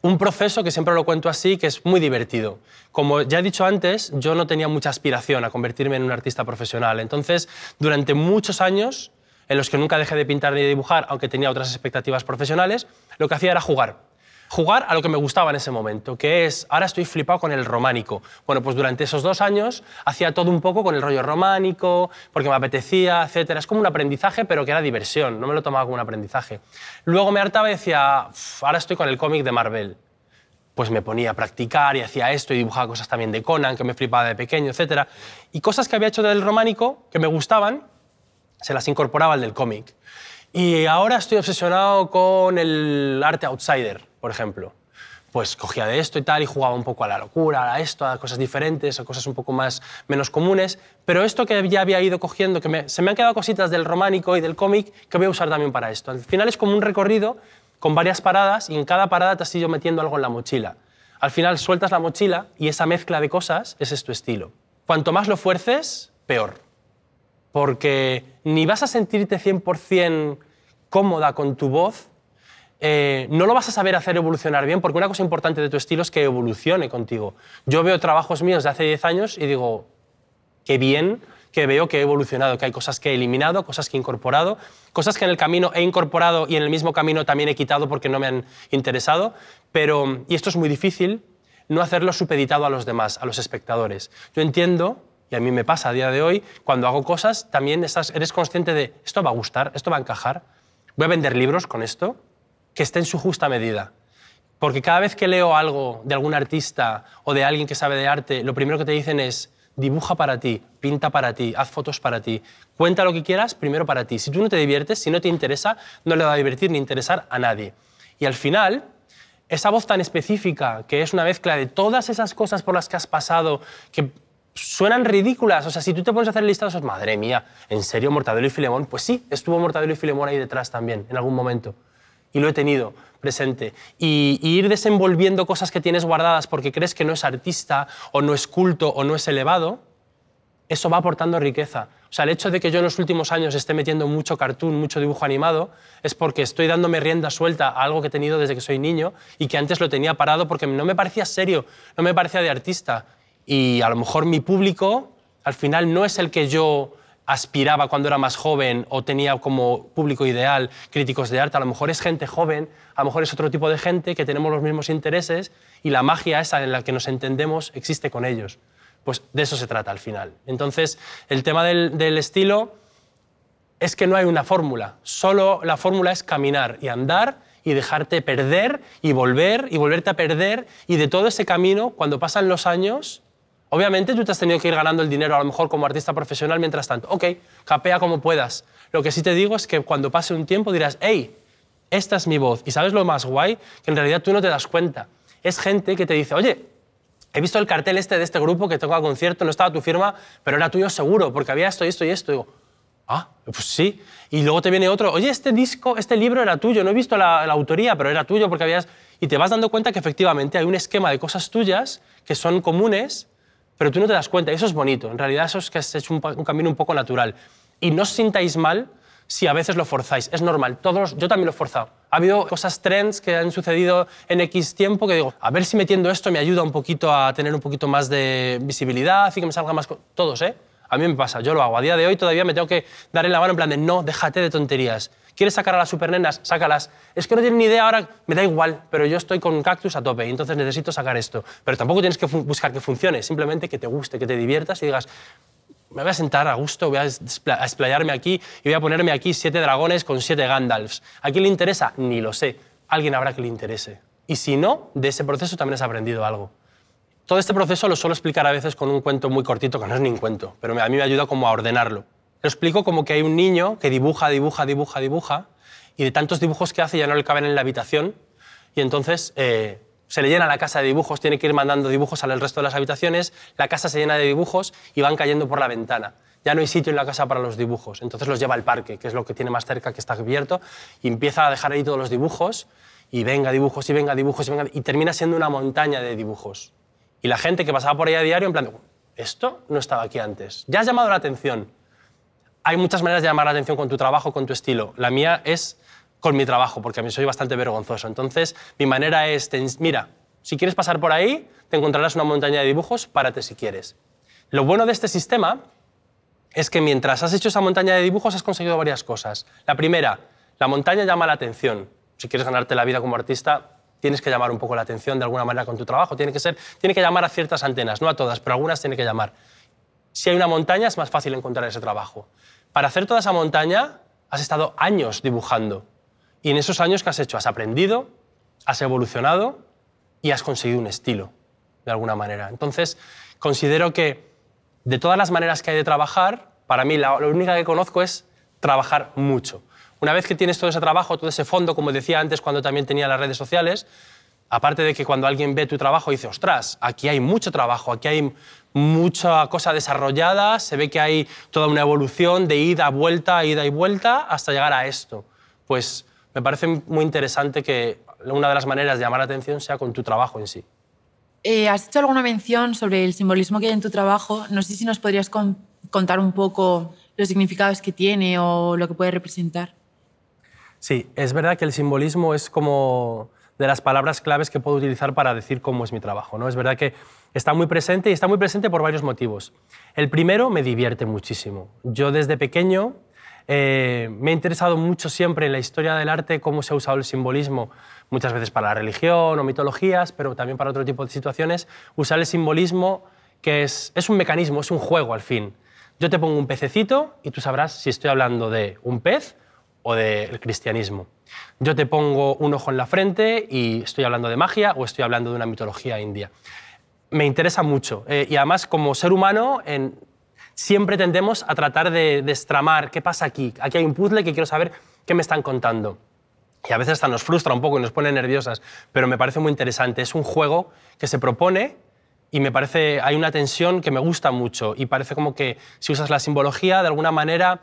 Un proceso que siempre lo cuento así, que es muy divertido. Como ya he dicho antes, yo no tenía mucha aspiración a convertirme en un artista profesional. Entonces, durante muchos años, en los que nunca dejé de pintar ni de dibujar, aunque tenía otras expectativas profesionales, lo que hacía era jugar. Jugar a lo que me gustaba en ese momento, que es, ahora estoy flipado con el románico. Bueno, pues durante esos dos años hacía todo un poco con el rollo románico, porque me apetecía, etcétera. Es como un aprendizaje, pero que era diversión, no me lo tomaba como un aprendizaje. Luego me hartaba y decía, ahora estoy con el cómic de Marvel. Pues me ponía a practicar y hacía esto y dibujaba cosas también de Conan, que me flipaba de pequeño, etcétera. Y cosas que había hecho del románico, que me gustaban, se las incorporaba al del cómic. Y ahora estoy obsesionado con el arte outsider, por ejemplo. Pues cogía de esto y tal y jugaba un poco a la locura, a esto, a cosas diferentes, a cosas un poco más, menos comunes. Pero esto que ya había ido cogiendo, que me, se me han quedado cositas del románico y del cómic que voy a usar también para esto. Al final es como un recorrido con varias paradas y en cada parada te has ido metiendo algo en la mochila. Al final sueltas la mochila y esa mezcla de cosas, ese es tu estilo. Cuanto más lo fuerces, peor. Porque ni vas a sentirte cien por cien cómoda con tu voz, eh, no lo vas a saber hacer evolucionar bien, porque una cosa importante de tu estilo es que evolucione contigo. Yo veo trabajos míos de hace diez años y digo, qué bien que veo que he evolucionado, que hay cosas que he eliminado, cosas que he incorporado, cosas que en el camino he incorporado y en el mismo camino también he quitado porque no me han interesado, pero, y esto es muy difícil, no hacerlo supeditado a los demás, a los espectadores. Yo entiendo, y a mí me pasa a día de hoy, cuando hago cosas, también estás, eres consciente de esto va a gustar, esto va a encajar, voy a vender libros con esto, que esté en su justa medida. Porque cada vez que leo algo de algún artista o de alguien que sabe de arte, lo primero que te dicen es dibuja para ti, pinta para ti, haz fotos para ti, cuenta lo que quieras, primero para ti. Si tú no te diviertes, si no te interesa, no le va a divertir ni interesar a nadie. Y al final, esa voz tan específica, que es una mezcla de todas esas cosas por las que has pasado, que suenan ridículas, o sea, si tú te pones a hacer listados, madre mía, ¿en serio Mortadelo y Filemón? Pues sí, estuvo Mortadelo y Filemón ahí detrás también, en algún momento, y lo he tenido presente. Y, y ir desenvolviendo cosas que tienes guardadas porque crees que no es artista, o no es culto, o no es elevado, eso va aportando riqueza. O sea, el hecho de que yo en los últimos años esté metiendo mucho cartoon, mucho dibujo animado, es porque estoy dándome rienda suelta a algo que he tenido desde que soy niño y que antes lo tenía parado porque no me parecía serio, no me parecía de artista. Y a lo mejor mi público al final no es el que yo aspiraba cuando era más joven o tenía como público ideal críticos de arte, a lo mejor es gente joven, a lo mejor es otro tipo de gente que tenemos los mismos intereses y la magia esa en la que nos entendemos existe con ellos. Pues de eso se trata al final. Entonces, el tema del, del estilo es que no hay una fórmula, solo la fórmula es caminar y andar y dejarte perder y volver y volverte a perder y de todo ese camino, cuando pasan los años, Obviamente tú te has tenido que ir ganando el dinero, a lo mejor como artista profesional, mientras tanto. Ok, capea como puedas. Lo que sí te digo es que cuando pase un tiempo dirás, hey, esta es mi voz. Y ¿sabes lo más guay? Que en realidad tú no te das cuenta. Es gente que te dice, oye, he visto el cartel este de este grupo que toca concierto, no estaba tu firma, pero era tuyo seguro, porque había esto y esto y esto. Y digo, ah, pues sí. Y luego te viene otro, oye, este disco, este libro era tuyo, no he visto la, la autoría, pero era tuyo porque habías... Y te vas dando cuenta que efectivamente hay un esquema de cosas tuyas que son comunes, pero tú no te das cuenta. Eso es bonito. En realidad eso es que has hecho un, un camino un poco natural. Y no os sintáis mal si a veces lo forzáis. Es normal. Todos, yo también lo he forzado. Ha habido cosas, trends que han sucedido en X tiempo que digo, a ver si metiendo esto me ayuda un poquito a tener un poquito más de visibilidad y que me salga más... Todos, ¿eh? A mí me pasa, yo lo hago. A día de hoy todavía me tengo que dar en la mano en plan de no, déjate de tonterías. ¿Quieres sacar a las supernenas? Sácalas. Es que no tienen ni idea ahora, me da igual, pero yo estoy con Cactus a tope y entonces necesito sacar esto. Pero tampoco tienes que buscar que funcione, simplemente que te guste, que te diviertas y digas, me voy a sentar a gusto, voy a explayarme aquí y voy a ponerme aquí siete dragones con siete Gandalfs. ¿A quién le interesa? Ni lo sé. Alguien habrá que le interese. Y si no, de ese proceso también has aprendido algo. Todo este proceso lo suelo explicar a veces con un cuento muy cortito, que no es ni un cuento, pero a mí me ayuda como a ordenarlo. Lo explico como que hay un niño que dibuja, dibuja, dibuja, dibuja, y de tantos dibujos que hace ya no le caben en la habitación, y entonces eh, se le llena la casa de dibujos, tiene que ir mandando dibujos al resto de las habitaciones, la casa se llena de dibujos y van cayendo por la ventana. Ya no hay sitio en la casa para los dibujos, entonces los lleva al parque, que es lo que tiene más cerca, que está abierto, y empieza a dejar ahí todos los dibujos, y venga dibujos, y venga dibujos, y, venga, y termina siendo una montaña de dibujos. Y la gente que pasaba por ahí a diario, en plan, esto no estaba aquí antes. Ya has llamado la atención. Hay muchas maneras de llamar la atención con tu trabajo, con tu estilo. La mía es con mi trabajo, porque a mí soy bastante vergonzoso. Entonces, mi manera es, mira, si quieres pasar por ahí, te encontrarás una montaña de dibujos, párate si quieres. Lo bueno de este sistema es que mientras has hecho esa montaña de dibujos, has conseguido varias cosas. La primera, la montaña llama la atención. Si quieres ganarte la vida como artista, tienes que llamar un poco la atención de alguna manera con tu trabajo. Tiene que, ser, tiene que llamar a ciertas antenas, no a todas, pero algunas tiene que llamar. Si hay una montaña, es más fácil encontrar ese trabajo. Para hacer toda esa montaña, has estado años dibujando. Y en esos años que has hecho, has aprendido, has evolucionado y has conseguido un estilo, de alguna manera. Entonces, considero que de todas las maneras que hay de trabajar, para mí la, la única que conozco es trabajar mucho. Una vez que tienes todo ese trabajo, todo ese fondo, como decía antes cuando también tenía las redes sociales, aparte de que cuando alguien ve tu trabajo dice, ostras, aquí hay mucho trabajo, aquí hay mucha cosa desarrollada, se ve que hay toda una evolución de ida, vuelta, ida y vuelta, hasta llegar a esto. Pues me parece muy interesante que una de las maneras de llamar la atención sea con tu trabajo en sí. Eh, has hecho alguna mención sobre el simbolismo que hay en tu trabajo. No sé si nos podrías con- contar un poco los significados que tiene o lo que puede representar. Sí, es verdad que el simbolismo es como de las palabras claves que puedo utilizar para decir cómo es mi trabajo, ¿no? Es verdad que está muy presente y está muy presente por varios motivos. El primero, me divierte muchísimo. Yo desde pequeño eh, me he interesado mucho siempre en la historia del arte, cómo se ha usado el simbolismo, muchas veces para la religión o mitologías, pero también para otro tipo de situaciones. Usar el simbolismo, que es, es un mecanismo, es un juego al fin. Yo te pongo un pececito y tú sabrás si estoy hablando de un pez o del cristianismo. Yo te pongo un ojo en la frente y estoy hablando de magia o estoy hablando de una mitología india. Me interesa mucho eh, y además como ser humano en, siempre tendemos a tratar de destramar qué pasa aquí. Aquí hay un puzzle que quiero saber qué me están contando. Y a veces hasta nos frustra un poco y nos pone nerviosas, pero me parece muy interesante. Es un juego que se propone y me parece, hay una tensión que me gusta mucho y parece como que si usas la simbología de alguna manera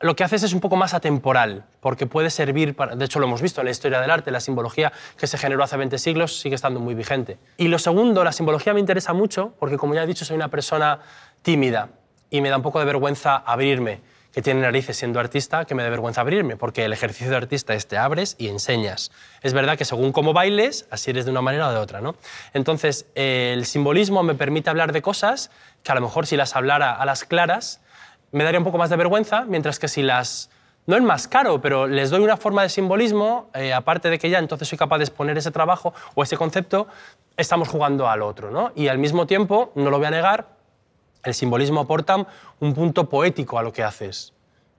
lo que haces es un poco más atemporal, porque puede servir, para, de hecho lo hemos visto en la historia del arte, la simbología que se generó hace veinte siglos sigue estando muy vigente. Y lo segundo, la simbología me interesa mucho, porque como ya he dicho, soy una persona tímida y me da un poco de vergüenza abrirme, que tiene narices siendo artista, que me da vergüenza abrirme, porque el ejercicio de artista es te abres y enseñas. Es verdad que según cómo bailes, así eres de una manera o de otra, ¿no? Entonces, eh, el simbolismo me permite hablar de cosas que a lo mejor si las hablara a las claras, me daría un poco más de vergüenza, mientras que si las, no enmascaro, pero les doy una forma de simbolismo, eh, aparte de que ya entonces soy capaz de exponer ese trabajo o ese concepto, estamos jugando al otro, ¿no? Y al mismo tiempo, no lo voy a negar, el simbolismo aporta un punto poético a lo que haces.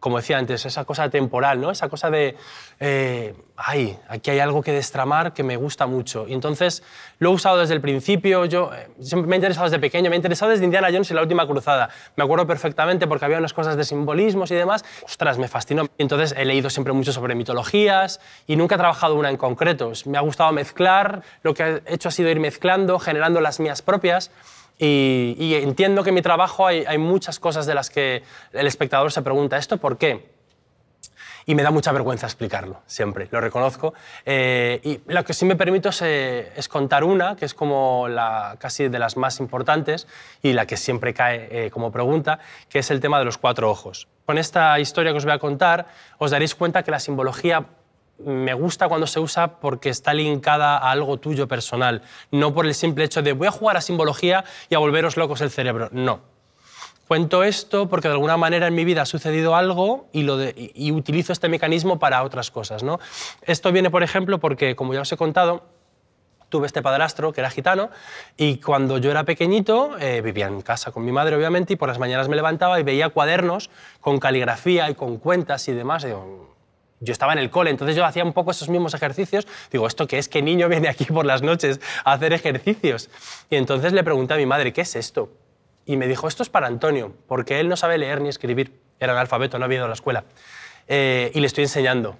como decía antes, esa cosa temporal, ¿no? Esa cosa de, eh, ay, aquí hay algo que destramar que me gusta mucho. Y entonces lo he usado desde el principio, yo eh, siempre me he interesado desde pequeño, me he interesado desde Indiana Jones y la última cruzada. Me acuerdo perfectamente porque había unas cosas de simbolismos y demás. Ostras, me fascinó. Y entonces he leído siempre mucho sobre mitologías y nunca he trabajado una en concreto. Me ha gustado mezclar, lo que he hecho ha sido ir mezclando, generando las mías propias. Y, y entiendo que en mi trabajo hay, hay muchas cosas de las que el espectador se pregunta, ¿esto por qué? Y me da mucha vergüenza explicarlo, siempre, lo reconozco. Eh, y lo que sí me permito es, eh, es contar una, que es como la casi de las más importantes y la que siempre cae eh, como pregunta, que es el tema de los cuatro ojos. Con esta historia que os voy a contar, os daréis cuenta que la simbología me gusta cuando se usa porque está linkada a algo tuyo personal, no por el simple hecho de voy a jugar a simbología y a volveros locos el cerebro, no. Cuento esto porque de alguna manera en mi vida ha sucedido algo y, lo de, y utilizo este mecanismo para otras cosas, ¿no? Esto viene, por ejemplo, porque, como ya os he contado, tuve este padrastro que era gitano y cuando yo era pequeñito eh, vivía en casa con mi madre, obviamente, y por las mañanas me levantaba y veía cuadernos con caligrafía y con cuentas y demás. Y digo, yo estaba en el cole, entonces yo hacía un poco esos mismos ejercicios. Digo, ¿esto qué es? ¿Qué niño viene aquí por las noches a hacer ejercicios? Y entonces le pregunté a mi madre, ¿qué es esto? Y me dijo, esto es para Antonio, porque él no sabe leer ni escribir. Era analfabeto, no había ido a la escuela. Eh, y le estoy enseñando.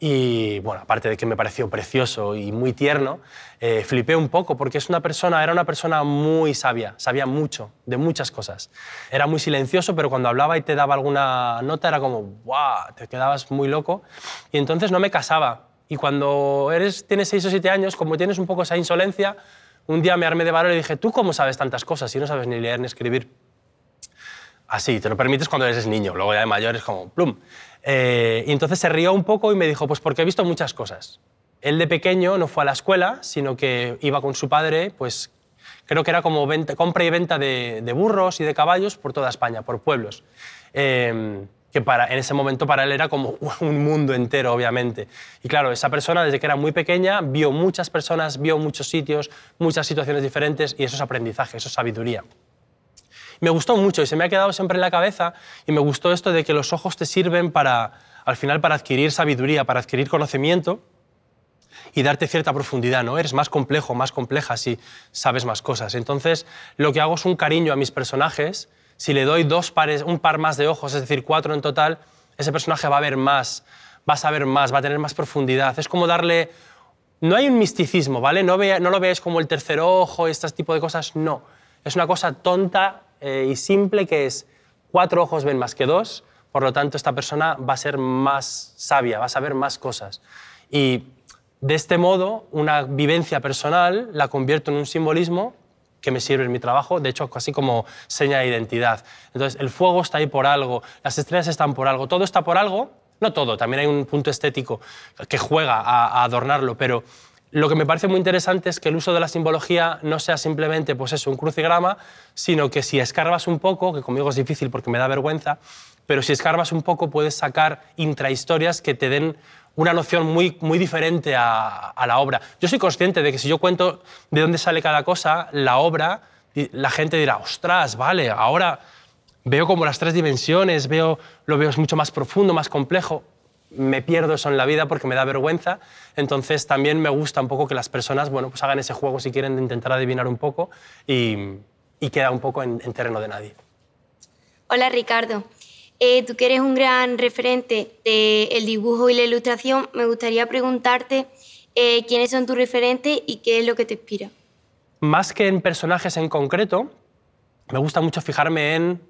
Y, bueno, aparte de que me pareció precioso y muy tierno, eh, flipé un poco porque es una persona, era una persona muy sabia, sabía mucho, de muchas cosas. Era muy silencioso, pero cuando hablaba y te daba alguna nota era como, ¡guau!, te quedabas muy loco. Y entonces no me casaba. Y cuando eres, tienes seis o siete años, como tienes un poco esa insolencia, un día me armé de valor y dije, ¿tú cómo sabes tantas cosas si no sabes ni leer ni escribir? Así, te lo permites cuando eres niño, luego ya de mayor es como, ¡plum! Eh, y entonces se rió un poco y me dijo, pues porque he visto muchas cosas. Él de pequeño no fue a la escuela, sino que iba con su padre, pues creo que era como venta, compra y venta de, de burros y de caballos por toda España, por pueblos. Eh, que para, en ese momento para él era como un mundo entero, obviamente. Y claro, esa persona desde que era muy pequeña vio muchas personas, vio muchos sitios, muchas situaciones diferentes y eso es aprendizaje, eso es sabiduría. Me gustó mucho y se me ha quedado siempre en la cabeza y me gustó esto de que los ojos te sirven para, al final, para adquirir sabiduría, para adquirir conocimiento y darte cierta profundidad, ¿no? Eres más complejo, más compleja si sabes más cosas. Entonces, lo que hago es un cariño a mis personajes. Si le doy dos pares, un par más de ojos, es decir, cuatro en total, ese personaje va a ver más, va a saber más, va a tener más profundidad. Es como darle... No hay un misticismo, ¿vale? No, vea, no lo veáis como el tercer ojo, este tipo de cosas, no. Es una cosa tonta y simple que es cuatro ojos ven más que dos, por lo tanto esta persona va a ser más sabia, va a saber más cosas. Y de este modo una vivencia personal la convierto en un simbolismo que me sirve en mi trabajo, de hecho casi como seña de identidad. Entonces el fuego está ahí por algo, las estrellas están por algo, todo está por algo, no todo, también hay un punto estético que juega a, a adornarlo, pero... Lo que me parece muy interesante es que el uso de la simbología no sea simplemente pues eso, un crucigrama, sino que si escarbas un poco, que conmigo es difícil porque me da vergüenza, pero si escarbas un poco puedes sacar intrahistorias que te den una noción muy, muy diferente a, a la obra. Yo soy consciente de que si yo cuento de dónde sale cada cosa, la obra, la gente dirá, ostras, vale, ahora veo como las tres dimensiones, veo, lo veo es mucho más profundo, más complejo. Me pierdo eso en la vida porque me da vergüenza, entonces también me gusta un poco que las personas, bueno, pues hagan ese juego si quieren de intentar adivinar un poco y, y queda un poco en, en terreno de nadie. Hola Ricardo, eh, tú que eres un gran referente del dibujo y la ilustración, me gustaría preguntarte eh, quiénes son tus referentes y qué es lo que te inspira. Más que en personajes en concreto, me gusta mucho fijarme en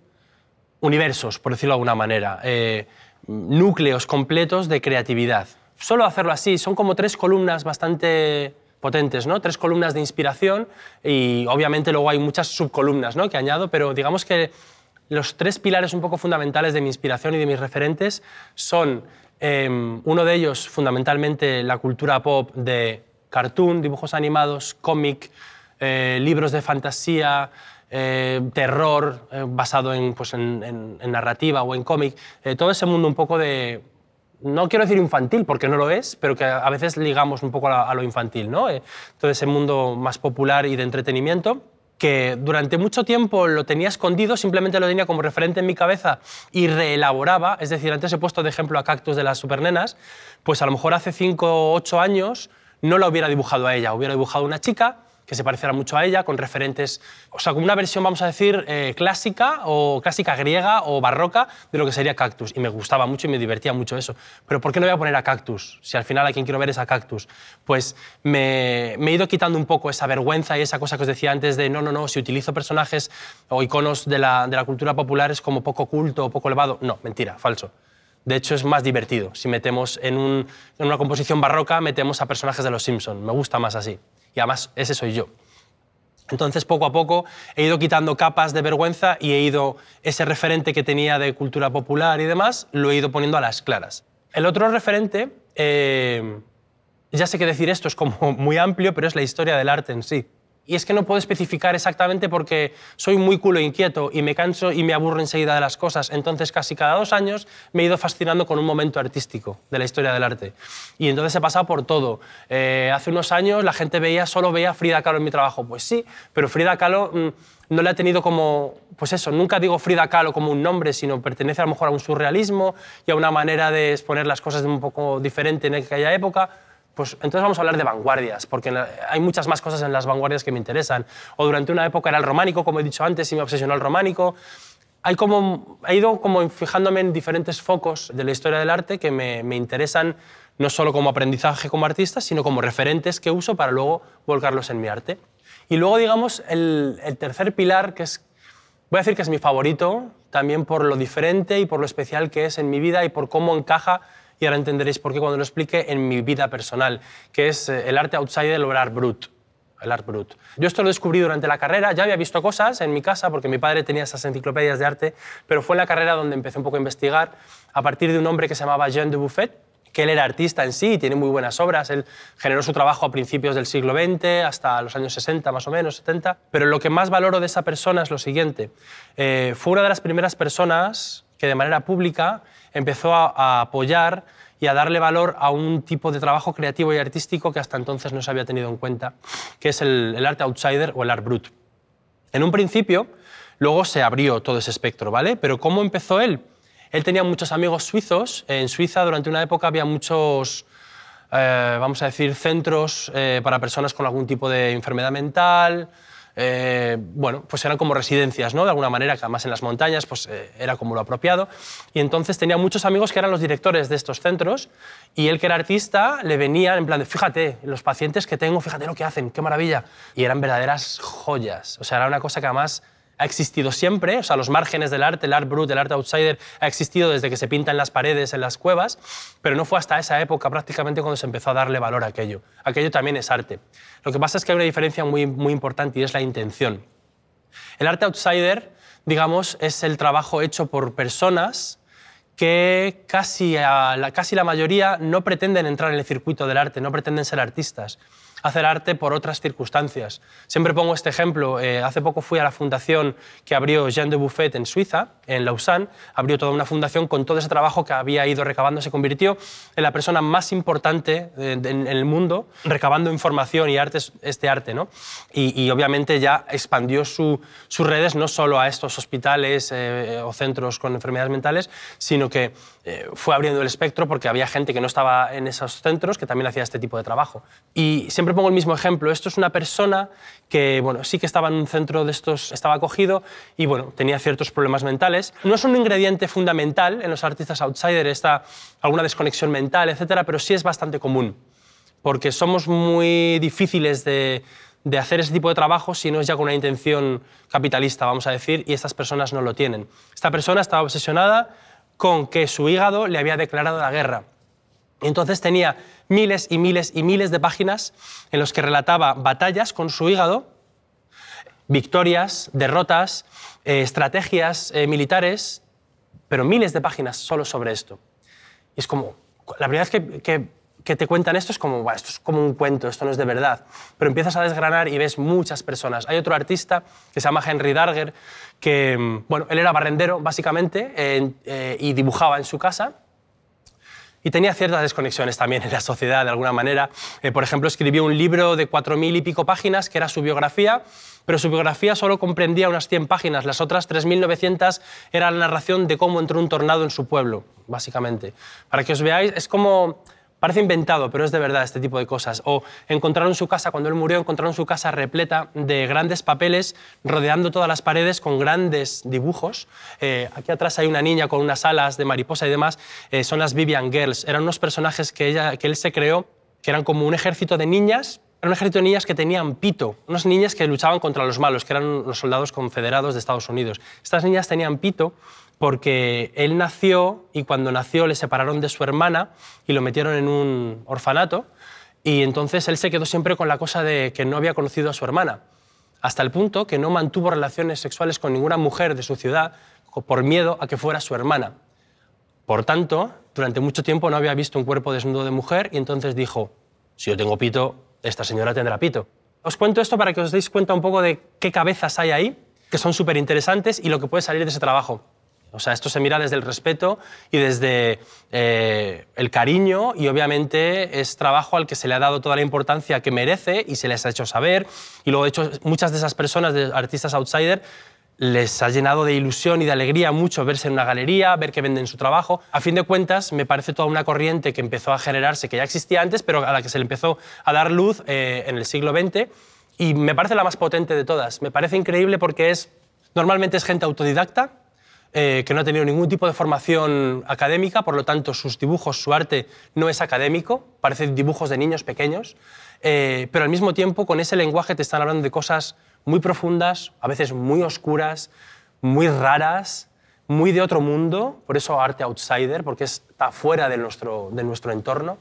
universos, por decirlo de alguna manera. Eh, núcleos completos de creatividad. Solo hacerlo así, son como tres columnas bastante potentes, ¿no? Tres columnas de inspiración y obviamente luego hay muchas subcolumnas, ¿no?, que añado, pero digamos que los tres pilares un poco fundamentales de mi inspiración y de mis referentes son, eh, uno de ellos fundamentalmente la cultura pop de cartoon, dibujos animados, cómic, eh, libros de fantasía, Eh, terror eh, basado en, pues en, en, en narrativa o en cómic, eh, todo ese mundo un poco de, no quiero decir infantil porque no lo es, pero que a veces ligamos un poco a, a lo infantil, ¿no? Eh, todo ese mundo más popular y de entretenimiento. que durante mucho tiempo lo tenía escondido, simplemente lo tenía como referente en mi cabeza y reelaboraba, es decir, antes he puesto de ejemplo a Cactus de las Supernenas, pues a lo mejor hace cinco u ocho años no la hubiera dibujado a ella, hubiera dibujado a una chica que se pareciera mucho a ella, con referentes, o sea, como una versión, vamos a decir, eh, clásica o clásica griega o barroca de lo que sería Cactus. Y me gustaba mucho y me divertía mucho eso. Pero ¿por qué no voy a poner a Cactus? Si al final a quien quiero ver es a Cactus. Pues me, me he ido quitando un poco esa vergüenza y esa cosa que os decía antes de no, no, no, si utilizo personajes o iconos de la, de la cultura popular es como poco culto o poco elevado. No, mentira, falso. De hecho, es más divertido. Si metemos en, un, en una composición barroca, metemos a personajes de los Simpsons. Me gusta más así. Y además, ese soy yo. Entonces, poco a poco, he ido quitando capas de vergüenza y he ido... Ese referente que tenía de cultura popular y demás, lo he ido poniendo a las claras. El otro referente... Eh, ya sé que decir esto es como muy amplio, pero es la historia del arte en sí. Y es que no puedo especificar exactamente porque soy muy culo inquieto y me canso y me aburro enseguida de las cosas. Entonces, casi cada dos años me he ido fascinando con un momento artístico de la historia del arte. Y entonces he pasado por todo. Eh, hace unos años la gente veía, solo veía a Frida Kahlo en mi trabajo. Pues sí, pero Frida Kahlo mmm, no la he tenido como... Pues eso, nunca digo Frida Kahlo como un nombre, sino pertenece a lo mejor a un surrealismo y a una manera de exponer las cosas de un poco diferente en aquella época. Pues entonces vamos a hablar de vanguardias, porque hay muchas más cosas en las vanguardias que me interesan. O durante una época era el románico, como he dicho antes, y me obsesionó el románico. Hay como, he ido como fijándome en diferentes focos de la historia del arte que me, me interesan no solo como aprendizaje como artista, sino como referentes que uso para luego volcarlos en mi arte. Y luego, digamos, el, el tercer pilar, que es, voy a decir que es mi favorito, también por lo diferente y por lo especial que es en mi vida y por cómo encaja, y ahora entenderéis por qué cuando lo explique, en mi vida personal, que es el arte outsider o el art brut. El art brut. Yo esto lo descubrí durante la carrera, ya había visto cosas en mi casa, porque mi padre tenía esas enciclopedias de arte, pero fue en la carrera donde empecé un poco a investigar a partir de un hombre que se llamaba Jean Dubuffet, que él era artista en sí, tiene muy buenas obras, él generó su trabajo a principios del siglo veinte, hasta los años sesenta más o menos, setenta, pero lo que más valoro de esa persona es lo siguiente, eh, fue una de las primeras personas que de manera pública empezó a, a apoyar y a darle valor a un tipo de trabajo creativo y artístico que hasta entonces no se había tenido en cuenta, que es el, el arte outsider o el art brut. En un principio, luego se abrió todo ese espectro, ¿vale? Pero ¿cómo empezó él? Él tenía muchos amigos suizos. En Suiza, durante una época, había muchos, eh, vamos a decir, centros eh, para personas con algún tipo de enfermedad mental. Eh, bueno, pues eran como residencias, ¿no? De alguna manera, que además en las montañas, pues eh, era como lo apropiado. Y entonces tenía muchos amigos que eran los directores de estos centros y él, que era artista, le venían en plan de, fíjate, los pacientes que tengo, fíjate lo que hacen, qué maravilla. Y eran verdaderas joyas. O sea, era una cosa que además ha existido siempre, o sea, los márgenes del arte, el art brut, el art outsider, ha existido desde que se pintan las paredes en las cuevas, pero no fue hasta esa época prácticamente cuando se empezó a darle valor a aquello. Aquello también es arte. Lo que pasa es que hay una diferencia muy, muy importante y es la intención. El arte outsider, digamos, es el trabajo hecho por personas que casi, a la, casi la mayoría no pretenden entrar en el circuito del arte, no pretenden ser artistas. Hacer arte por otras circunstancias. Siempre pongo este ejemplo. Eh, hace poco fui a la fundación que abrió Jean Dubuffet en Suiza, en Lausanne. Abrió toda una fundación con todo ese trabajo que había ido recabando. Se convirtió en la persona más importante en, en el mundo recabando información y artes, este arte, ¿no? Y, y obviamente ya expandió su, sus redes no solo a estos hospitales eh, o centros con enfermedades mentales, sino que eh, fue abriendo el espectro porque había gente que no estaba en esos centros que también hacía este tipo de trabajo. Y siempre Siempre pongo el mismo ejemplo. Esto es una persona que, bueno, sí que estaba en un centro de estos, estaba acogido y, bueno, tenía ciertos problemas mentales. No es un ingrediente fundamental en los artistas outsider, está alguna desconexión mental, etcétera, pero sí es bastante común, porque somos muy difíciles de, de hacer ese tipo de trabajo si no es ya con una intención capitalista, vamos a decir, y estas personas no lo tienen. Esta persona estaba obsesionada con que su hígado le había declarado la guerra. Entonces tenía miles y miles y miles de páginas en los que relataba batallas con su hígado, victorias, derrotas, eh, estrategias eh, militares, pero miles de páginas solo sobre esto. Y es como, la primera vez que, que, que te cuentan esto es como, bueno, esto es como un cuento, esto no es de verdad. Pero empiezas a desgranar y ves muchas personas. Hay otro artista que se llama Henry Darger, que, bueno, él era barrendero, básicamente, eh, eh, y dibujaba en su casa. y tenía ciertas desconexiones también en la sociedad de alguna manera. Eh, por ejemplo, escribió un libro de cuatro mil y pico páginas que era su biografía, pero su biografía solo comprendía unas cien páginas, las otras tres mil novecientas era la narración de cómo entró un tornado en su pueblo, básicamente. Para que os veáis, es como... Parece inventado, pero es de verdad este tipo de cosas. O encontraron su casa, cuando él murió, encontraron su casa repleta de grandes papeles rodeando todas las paredes con grandes dibujos. Eh, aquí atrás hay una niña con unas alas de mariposa y demás. Eh, son las Vivian Girls. Eran unos personajes que, ella, que él se creó, que eran como un ejército de niñas. Era un ejército de niñas que tenían pito, unas niñas que luchaban contra los malos, que eran los soldados confederados de Estados Unidos. Estas niñas tenían pito porque él nació y cuando nació le separaron de su hermana y lo metieron en un orfanato y entonces él se quedó siempre con la cosa de que no había conocido a su hermana, hasta el punto que no mantuvo relaciones sexuales con ninguna mujer de su ciudad por miedo a que fuera su hermana. Por tanto, durante mucho tiempo no había visto un cuerpo desnudo de mujer y entonces dijo, si yo tengo pito, esta señora tendrá pito. Os cuento esto para que os deis cuenta un poco de qué cabezas hay ahí, que son súper interesantes y lo que puede salir de ese trabajo. O sea, esto se mira desde el respeto y desde eh, el cariño y obviamente es trabajo al que se le ha dado toda la importancia que merece y se les ha hecho saber. Y luego, de hecho, muchas de esas personas, de artistas outsider, les ha llenado de ilusión y de alegría mucho verse en una galería, ver que venden su trabajo. A fin de cuentas, me parece toda una corriente que empezó a generarse, que ya existía antes, pero a la que se le empezó a dar luz eh, en el siglo veinte. Y me parece la más potente de todas. Me parece increíble porque es, normalmente es gente autodidacta, eh, que no ha tenido ningún tipo de formación académica, por lo tanto, sus dibujos, su arte no es académico, parecen dibujos de niños pequeños, eh, pero al mismo tiempo, con ese lenguaje te están hablando de cosas muy profundas, a veces muy oscuras, muy raras, muy de otro mundo, por eso arte outsider, porque está fuera de nuestro, de nuestro entorno,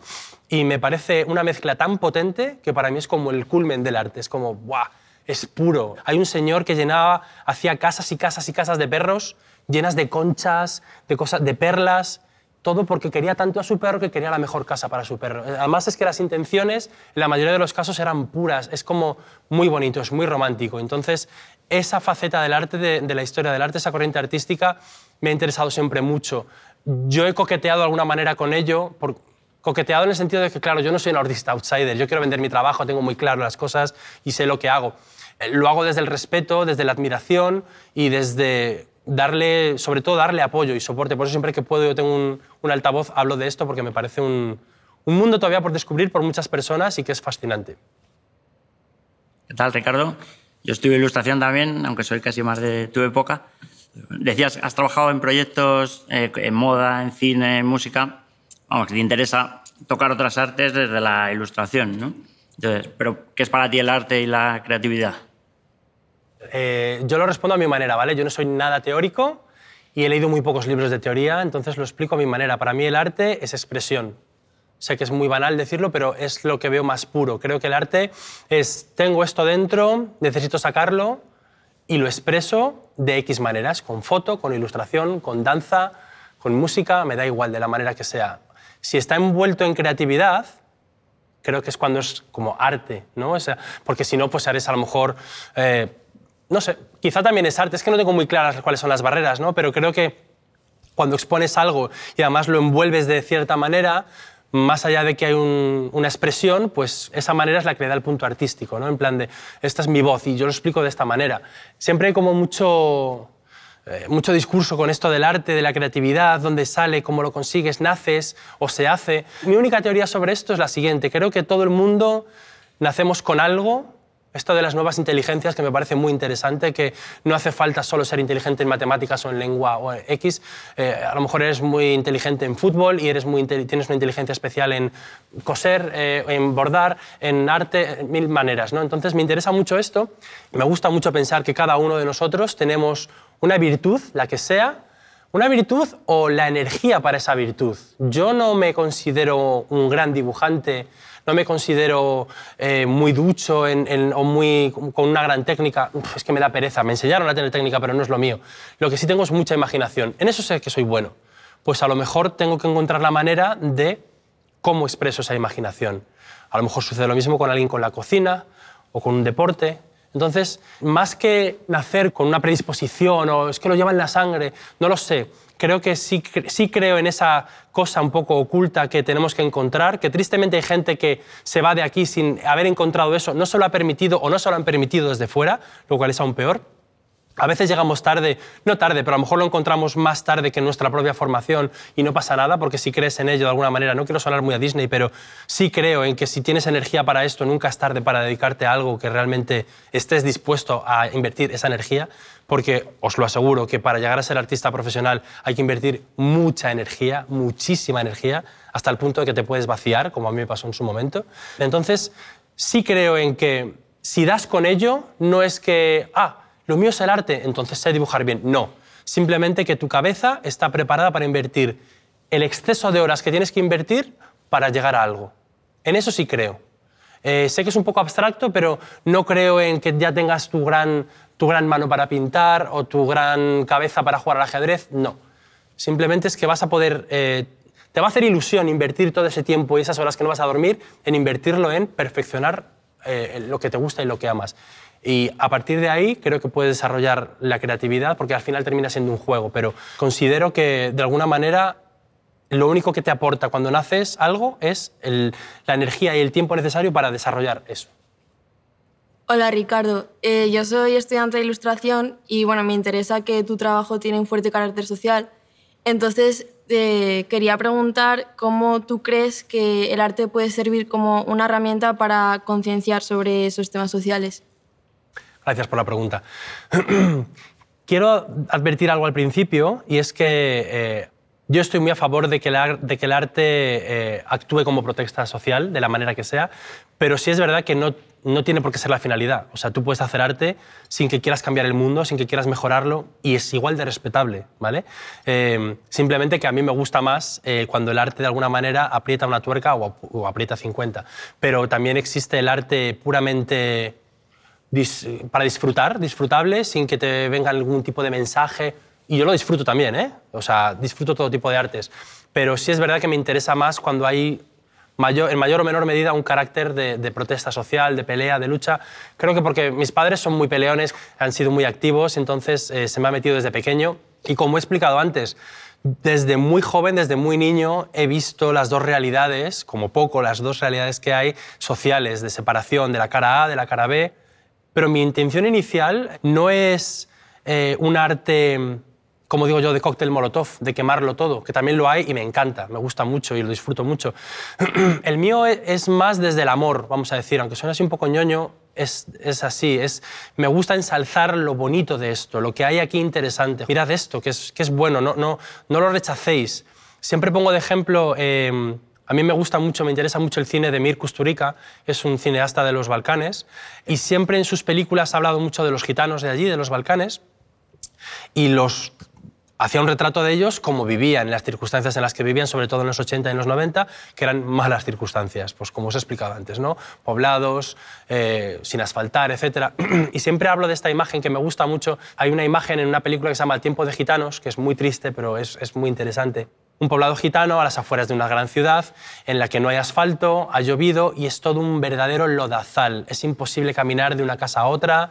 y me parece una mezcla tan potente que para mí es como el culmen del arte, es como, ¡buah!, es puro. Hay un señor que llenaba, hacía casas y casas y casas de perros, llenas de conchas, de, cosas, de perlas, todo porque quería tanto a su perro que quería la mejor casa para su perro. Además es que las intenciones, en la mayoría de los casos, eran puras. Es como muy bonito, es muy romántico. Entonces, esa faceta del arte, de, de la historia del arte, esa corriente artística, me ha interesado siempre mucho. Yo he coqueteado de alguna manera con ello, por, coqueteado en el sentido de que, claro, yo no soy un artista outsider, yo quiero vender mi trabajo, tengo muy claro las cosas y sé lo que hago. Lo hago desde el respeto, desde la admiración y desde... darle, sobre todo darle apoyo y soporte. Por eso siempre que puedo yo tengo un, un altavoz, hablo de esto porque me parece un, un mundo todavía por descubrir por muchas personas y que es fascinante. ¿Qué tal, Ricardo? Yo estudio ilustración también, aunque soy casi más de tu época. Decías, has trabajado en proyectos, eh, en moda, en cine, en música. Vamos, que te interesa tocar otras artes desde la ilustración, ¿no? Entonces, ¿pero qué es para ti el arte y la creatividad? Eh, yo lo respondo a mi manera, ¿vale? Yo no soy nada teórico y he leído muy pocos libros de teoría, entonces lo explico a mi manera. Para mí el arte es expresión. Sé que es muy banal decirlo, pero es lo que veo más puro. Creo que el arte es, tengo esto dentro, necesito sacarlo y lo expreso de X maneras, con foto, con ilustración, con danza, con música, me da igual de la manera que sea. Si está envuelto en creatividad, creo que es cuando es como arte, ¿no? O sea, porque si no, pues eres a lo mejor... Eh, No sé, quizá también es arte, es que no tengo muy claras cuáles son las barreras, ¿no? Pero creo que cuando expones algo y además lo envuelves de cierta manera, más allá de que hay un, una expresión, pues esa manera es la que le da el punto artístico, ¿no? En plan de, esta es mi voz y yo lo explico de esta manera. Siempre hay como mucho, eh, mucho discurso con esto del arte, de la creatividad, dónde sale, cómo lo consigues, naces o se hace. Mi única teoría sobre esto es la siguiente, creo que todo el mundo nacemos con algo. Esto de las nuevas inteligencias, que me parece muy interesante, que no hace falta solo ser inteligente en matemáticas o en lengua o en X. Eh, a lo mejor eres muy inteligente en fútbol y eres muy tienes una inteligencia especial en coser, eh, en bordar, en arte, en mil maneras, ¿no? Entonces me interesa mucho esto. Me gusta mucho pensar que cada uno de nosotros tenemos una virtud, la que sea, una virtud o la energía para esa virtud. Yo no me considero un gran dibujante, no me considero eh, muy ducho en, en, o muy, con una gran técnica. Uf, es que me da pereza. Me enseñaron a tener técnica, pero no es lo mío. Lo que sí tengo es mucha imaginación. En eso sé que soy bueno. Pues a lo mejor tengo que encontrar la manera de cómo expreso esa imaginación. A lo mejor sucede lo mismo con alguien con la cocina o con un deporte. Entonces, más que nacer con una predisposición o es que lo lleva en la sangre, no lo sé. creo que sí, sí creo en esa cosa un poco oculta que tenemos que encontrar, que tristemente hay gente que se va de aquí sin haber encontrado eso, no se lo ha permitido o no se lo han permitido desde fuera, lo cual es aún peor. A veces llegamos tarde, no tarde, pero a lo mejor lo encontramos más tarde que en nuestra propia formación y no pasa nada, porque si crees en ello de alguna manera, no quiero sonar muy a Disney, pero sí creo en que si tienes energía para esto, nunca es tarde para dedicarte a algo que realmente estés dispuesto a invertir esa energía, porque os lo aseguro que para llegar a ser artista profesional hay que invertir mucha energía, muchísima energía, hasta el punto de que te puedes vaciar, como a mí me pasó en su momento. Entonces, sí creo en que si das con ello, no es que... ah, lo mío es el arte, entonces sé dibujar bien. No, simplemente que tu cabeza está preparada para invertir el exceso de horas que tienes que invertir para llegar a algo. En eso sí creo. Eh, sé que es un poco abstracto, pero no creo en que ya tengas tu gran, tu gran mano para pintar o tu gran cabeza para jugar al ajedrez. No, simplemente es que vas a poder... Eh, te va a hacer ilusión invertir todo ese tiempo y esas horas que no vas a dormir en invertirlo en perfeccionar eh, lo que te gusta y lo que amas. Y a partir de ahí creo que puedes desarrollar la creatividad, porque al final termina siendo un juego, pero considero que de alguna manera lo único que te aporta cuando naces algo es el, la energía y el tiempo necesario para desarrollar eso. Hola Ricardo, eh, yo soy estudiante de ilustración y bueno, me interesa que tu trabajo tiene un fuerte carácter social, entonces eh, quería preguntar cómo tú crees que el arte puede servir como una herramienta para concienciar sobre esos temas sociales. Gracias por la pregunta. Quiero advertir algo al principio, y es que eh, yo estoy muy a favor de que, la, de que el arte eh, actúe como protesta social, de la manera que sea, pero sí es verdad que no, no tiene por qué ser la finalidad. O sea, tú puedes hacer arte sin que quieras cambiar el mundo, sin que quieras mejorarlo, y es igual de respetable, ¿vale? Eh, simplemente que a mí me gusta más eh, cuando el arte de alguna manera aprieta una tuerca o, o aprieta cincuenta. Pero también existe el arte puramente... para disfrutar, disfrutable, sin que te venga algún tipo de mensaje. Y yo lo disfruto también, ¿eh? O sea, disfruto todo tipo de artes. Pero sí es verdad que me interesa más cuando hay, mayor, en mayor o menor medida, un carácter de, de protesta social, de pelea, de lucha. Creo que porque mis padres son muy peleones, han sido muy activos, entonces eh, se me ha metido desde pequeño. Y como he explicado antes, desde muy joven, desde muy niño, he visto las dos realidades, como poco, las dos realidades que hay sociales, de separación, de la cara A, de la cara B. Pero mi intención inicial no es eh, un arte, como digo yo, de cóctel molotov, de quemarlo todo, que también lo hay y me encanta, me gusta mucho y lo disfruto mucho. El mío es más desde el amor, vamos a decir, aunque suene así un poco ñoño, es, es así, es, me gusta ensalzar lo bonito de esto, lo que hay aquí interesante. Mirad esto, que es, que es bueno, no, no, no lo rechacéis. Siempre pongo de ejemplo... Eh, A mí me gusta mucho, me interesa mucho el cine de Mir Kusturica, es un cineasta de los Balcanes, y siempre en sus películas ha hablado mucho de los gitanos de allí, de los Balcanes, y los... hacía un retrato de ellos como vivían, en las circunstancias en las que vivían, sobre todo en los ochenta y en los noventa, que eran malas circunstancias, pues como os he explicado antes, ¿no? Poblados, eh, sin asfaltar, etcétera. Y siempre hablo de esta imagen que me gusta mucho. Hay una imagen en una película que se llama El tiempo de gitanos, que es muy triste, pero es, es muy interesante. Un poblado gitano a las afueras de una gran ciudad en la que no hay asfalto, ha llovido y es todo un verdadero lodazal. Es imposible caminar de una casa a otra.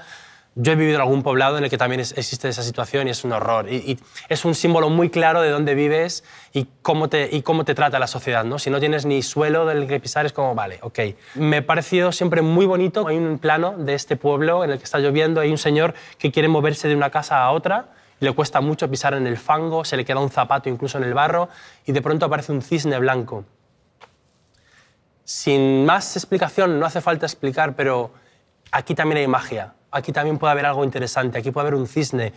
Yo he vivido en algún poblado en el que también existe esa situación y es un horror. Y, y es un símbolo muy claro de dónde vives y cómo te, y cómo te trata la sociedad, ¿no? Si no tienes ni suelo del que pisar, es como, vale, ok. Me ha parecido siempre muy bonito. Hay un plano de este pueblo en el que está lloviendo. Hay un señor que quiere moverse de una casa a otra. Le cuesta mucho pisar en el fango, se le queda un zapato incluso en el barro y de pronto aparece un cisne blanco. Sin más explicación, no hace falta explicar, pero aquí también hay magia, aquí también puede haber algo interesante, aquí puede haber un cisne.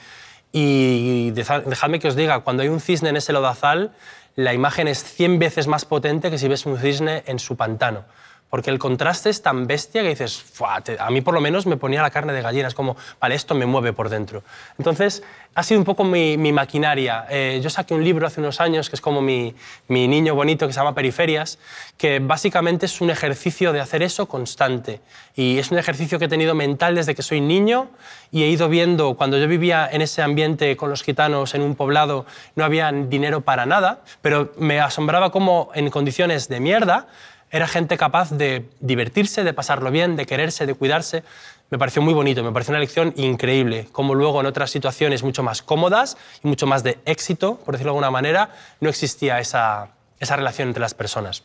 Y dejadme que os diga, cuando hay un cisne en ese lodazal, la imagen es cien veces más potente que si ves un cisne en su pantano. Porque el contraste es tan bestia que dices, fuá, te, a mí por lo menos me ponía la carne de gallina, es como, vale, esto me mueve por dentro. Entonces, ha sido un poco mi, mi maquinaria. Eh, yo saqué un libro hace unos años que es como mi, mi niño bonito, que se llama Periferias, que básicamente es un ejercicio de hacer eso constante. Y es un ejercicio que he tenido mental desde que soy niño y he ido viendo, cuando yo vivía en ese ambiente con los gitanos en un poblado, no había dinero para nada, pero me asombraba cómo en condiciones de mierda, era gente capaz de divertirse, de pasarlo bien, de quererse, de cuidarse. me pareció muy bonito, me pareció una lección increíble, como luego en otras situaciones mucho más cómodas y mucho más de éxito, por decirlo de alguna manera, no existía esa, esa relación entre las personas.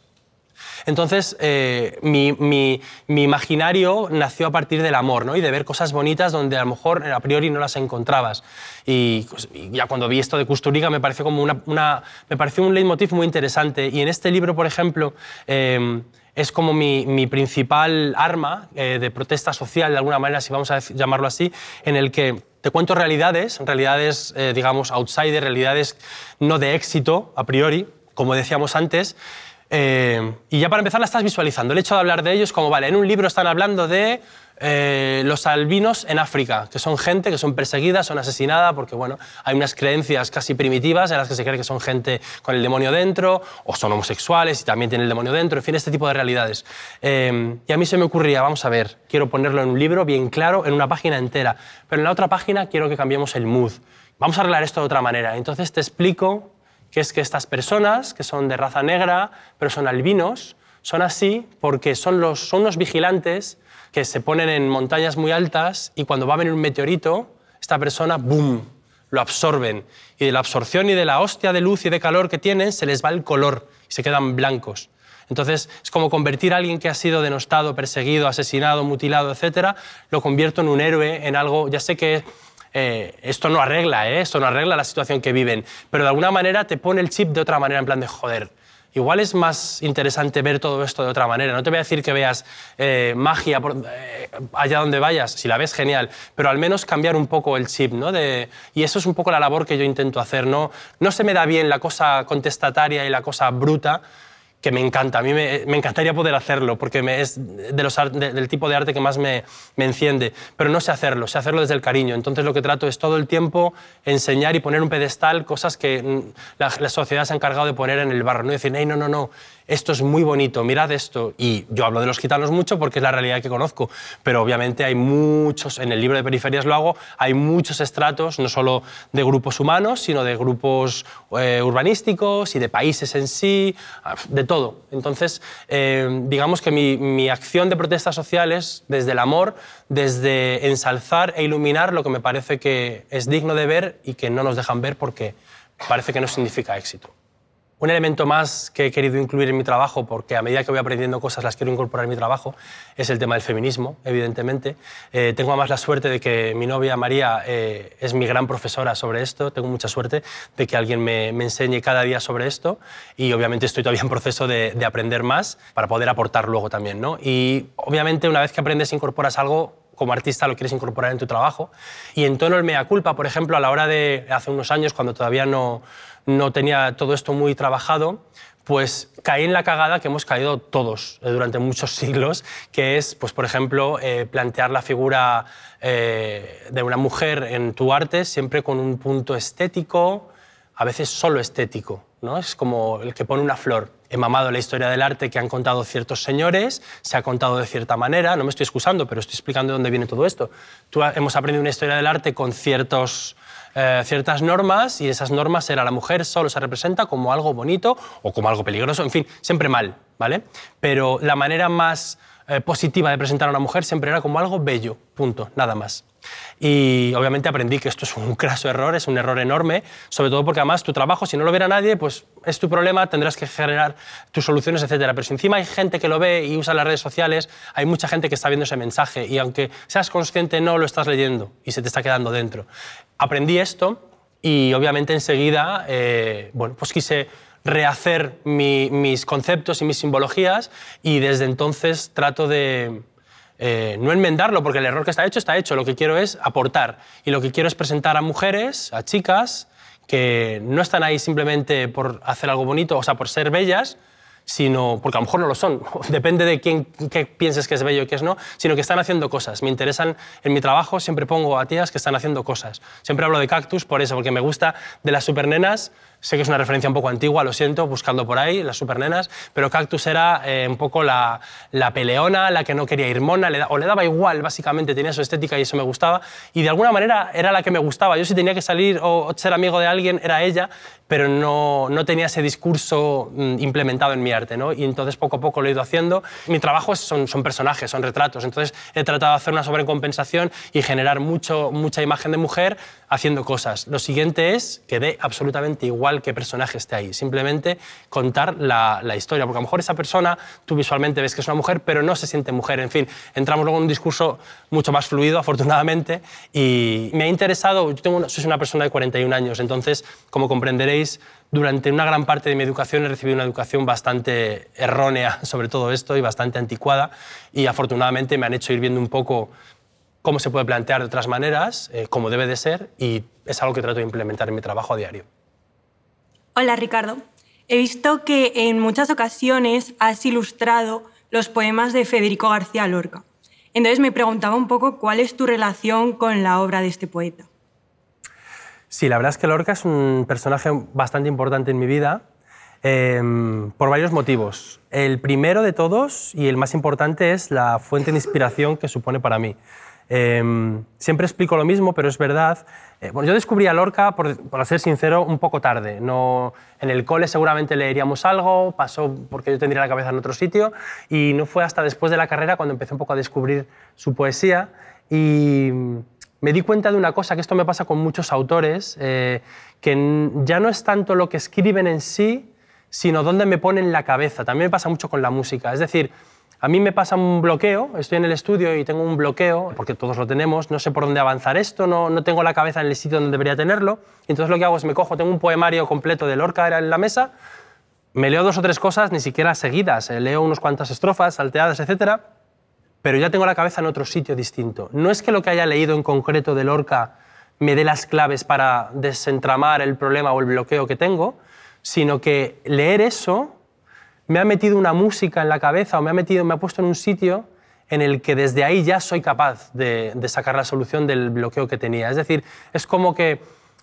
Entonces, eh, mi, mi, mi imaginario nació a partir del amor, ¿no? Y de ver cosas bonitas donde a lo mejor a priori no las encontrabas. Y, y ya cuando vi esto de Kusturica me pareció, como una, una, me pareció un leitmotiv muy interesante. Y en este libro, por ejemplo, eh, es como mi, mi principal arma eh, de protesta social, de alguna manera, si vamos a llamarlo así, en el que te cuento realidades, realidades, eh, digamos, outsider, realidades no de éxito a priori, como decíamos antes. Eh, y ya para empezar la estás visualizando. El hecho de hablar de ellos como, vale, en un libro están hablando de eh, los albinos en África, que son gente que son perseguidas, son asesinadas, porque bueno, hay unas creencias casi primitivas en las que se cree que son gente con el demonio dentro, o son homosexuales y también tienen el demonio dentro, en fin, este tipo de realidades. Eh, y a mí se me ocurría, vamos a ver, quiero ponerlo en un libro bien claro, en una página entera, pero en la otra página quiero que cambiemos el mood. Vamos a arreglar esto de otra manera. Entonces te explico que es que estas personas, que son de raza negra, pero son albinos, son así porque son los, son los vigilantes que se ponen en montañas muy altas y cuando va a venir un meteorito, esta persona, ¡boom!, lo absorben. Y de la absorción y de la hostia de luz y de calor que tienen, se les va el color y se quedan blancos. Entonces, es como convertir a alguien que ha sido denostado, perseguido, asesinado, mutilado, etcétera, lo convierto en un héroe, en algo, ya sé que... Eh, esto no arregla, ¿eh? Esto no arregla la situación que viven, pero de alguna manera te pone el chip de otra manera, en plan de, joder, igual es más interesante ver todo esto de otra manera. No te voy a decir que veas eh, magia por, eh, allá donde vayas, si la ves, genial, pero al menos cambiar un poco el chip, ¿no? De, y eso es un poco la labor que yo intento hacer, ¿no? No se me da bien la cosa contestataria y la cosa bruta, que me encanta, a mí me, me encantaría poder hacerlo, porque me, es de los, de, del tipo de arte que más me, me enciende, pero no sé hacerlo, sé hacerlo desde el cariño, entonces lo que trato es todo el tiempo enseñar y poner un pedestal cosas que la, la sociedad se ha encargado de poner en el barro, ¿no? Y decir, hey, no, no, no, esto es muy bonito, mirad esto, y yo hablo de los gitanos mucho porque es la realidad que conozco, pero obviamente hay muchos, en el libro de Periferias lo hago, hay muchos estratos, no solo de grupos humanos, sino de grupos eh, urbanísticos y de países en sí, de todo. Todo. Entonces, eh, digamos que mi, mi acción de protesta social es desde el amor, desde ensalzar e iluminar lo que me parece que es digno de ver y que no nos dejan ver porque parece que no significa éxito. Un elemento más que he querido incluir en mi trabajo, porque a medida que voy aprendiendo cosas las quiero incorporar en mi trabajo, es el tema del feminismo, evidentemente. Eh, tengo además la suerte de que mi novia María eh, es mi gran profesora sobre esto, tengo mucha suerte de que alguien me, me enseñe cada día sobre esto y obviamente estoy todavía en proceso de, de aprender más para poder aportar luego también, ¿no? Y obviamente una vez que aprendes e incorporas algo, como artista lo quieres incorporar en tu trabajo. Y en tono el mea culpa, por ejemplo, a la hora de hace unos años, cuando todavía no, no tenía todo esto muy trabajado, pues caí en la cagada que hemos caído todos durante muchos siglos, que es, pues, por ejemplo, eh, plantear la figura eh, de una mujer en tu arte siempre con un punto estético, a veces solo estético, ¿no? Es como el que pone una flor. He mamado la historia del arte que han contado ciertos señores, se ha contado de cierta manera, no me estoy excusando, pero estoy explicando de dónde viene todo esto. Tú, hemos aprendido una historia del arte con ciertos, eh, ciertas normas y esas normas era la mujer solo se representa como algo bonito o como algo peligroso, en fin, siempre mal, ¿vale? Pero la manera más eh, positiva de presentar a una mujer siempre era como algo bello, punto, nada más. Y obviamente aprendí que esto es un craso error, es un error enorme, sobre todo porque además tu trabajo, si no lo viera nadie, pues es tu problema, tendrás que generar tus soluciones, etcétera. Pero si encima hay gente que lo ve y usa las redes sociales, hay mucha gente que está viendo ese mensaje y aunque seas consciente no lo estás leyendo y se te está quedando dentro. Aprendí esto y obviamente enseguida eh, bueno, pues quise rehacer mi, mis conceptos y mis simbologías y desde entonces trato de... Eh, no enmendarlo, porque el error que está hecho, está hecho. Lo que quiero es aportar. Y lo que quiero es presentar a mujeres, a chicas, que no están ahí simplemente por hacer algo bonito, o sea, por ser bellas, sino porque a lo mejor no lo son. Depende de quién qué pienses que es bello y qué es no, sino que están haciendo cosas. Me interesan en mi trabajo, siempre pongo a tías que están haciendo cosas. Siempre hablo de Cactus por eso, porque me gusta de las Supernenas. Sé que es una referencia un poco antigua, lo siento, buscando por ahí, las Supernenas, pero Cactus era eh, un poco la, la peleona, la que no quería ir mona, le da, o le daba igual, básicamente, tenía su estética y eso me gustaba, y de alguna manera era la que me gustaba. Yo si tenía que salir o ser amigo de alguien, era ella, pero no, no tenía ese discurso implementado en mí. arte, ¿no? Y entonces poco a poco lo he ido haciendo. Mi trabajo son, son personajes, son retratos, entonces he tratado de hacer una sobrecompensación y generar mucho, mucha imagen de mujer haciendo cosas. Lo siguiente es que dé absolutamente igual qué personaje esté ahí, simplemente contar la, la historia, porque a lo mejor esa persona, tú visualmente ves que es una mujer, pero no se siente mujer, en fin, entramos luego en un discurso mucho más fluido, afortunadamente, y me ha interesado, yo tengo una, soy una persona de cuarenta y un años, entonces, como comprenderéis, durante una gran parte de mi educación he recibido una educación bastante errónea sobre todo esto y bastante anticuada, y afortunadamente me han hecho ir viendo un poco cómo se puede plantear de otras maneras, eh, cómo debe de ser, y es algo que trato de implementar en mi trabajo a diario. Hola, Ricardo. He visto que en muchas ocasiones has ilustrado los poemas de Federico García Lorca. Entonces me preguntaba un poco cuál es tu relación con la obra de este poeta. Sí, la verdad es que Lorca es un personaje bastante importante en mi vida eh, por varios motivos. El primero de todos y el más importante es la fuente de inspiración que supone para mí. Eh, siempre explico lo mismo, pero es verdad. Eh, bueno, yo descubrí a Lorca, por, por ser sincero, un poco tarde. No, en el cole seguramente leeríamos algo, pasó porque yo tendría la cabeza en otro sitio, y no fue hasta después de la carrera cuando empecé un poco a descubrir su poesía. Y me di cuenta de una cosa, que esto me pasa con muchos autores, eh, que ya no es tanto lo que escriben en sí, sino dónde me ponen la cabeza. También me pasa mucho con la música, es decir, a mí me pasa un bloqueo, estoy en el estudio y tengo un bloqueo, porque todos lo tenemos, no sé por dónde avanzar esto, no, no tengo la cabeza en el sitio donde debería tenerlo, entonces lo que hago es me cojo, tengo un poemario completo de Lorca en la mesa, me leo dos o tres cosas, ni siquiera seguidas, leo unas cuantas estrofas, salteadas, etcétera, pero ya tengo la cabeza en otro sitio distinto. No es que lo que haya leído en concreto de Lorca me dé las claves para desentramar el problema o el bloqueo que tengo, sino que leer eso me ha metido una música en la cabeza o me ha, metido, me ha puesto en un sitio en el que desde ahí ya soy capaz de, de sacar la solución del bloqueo que tenía. Es decir, es como que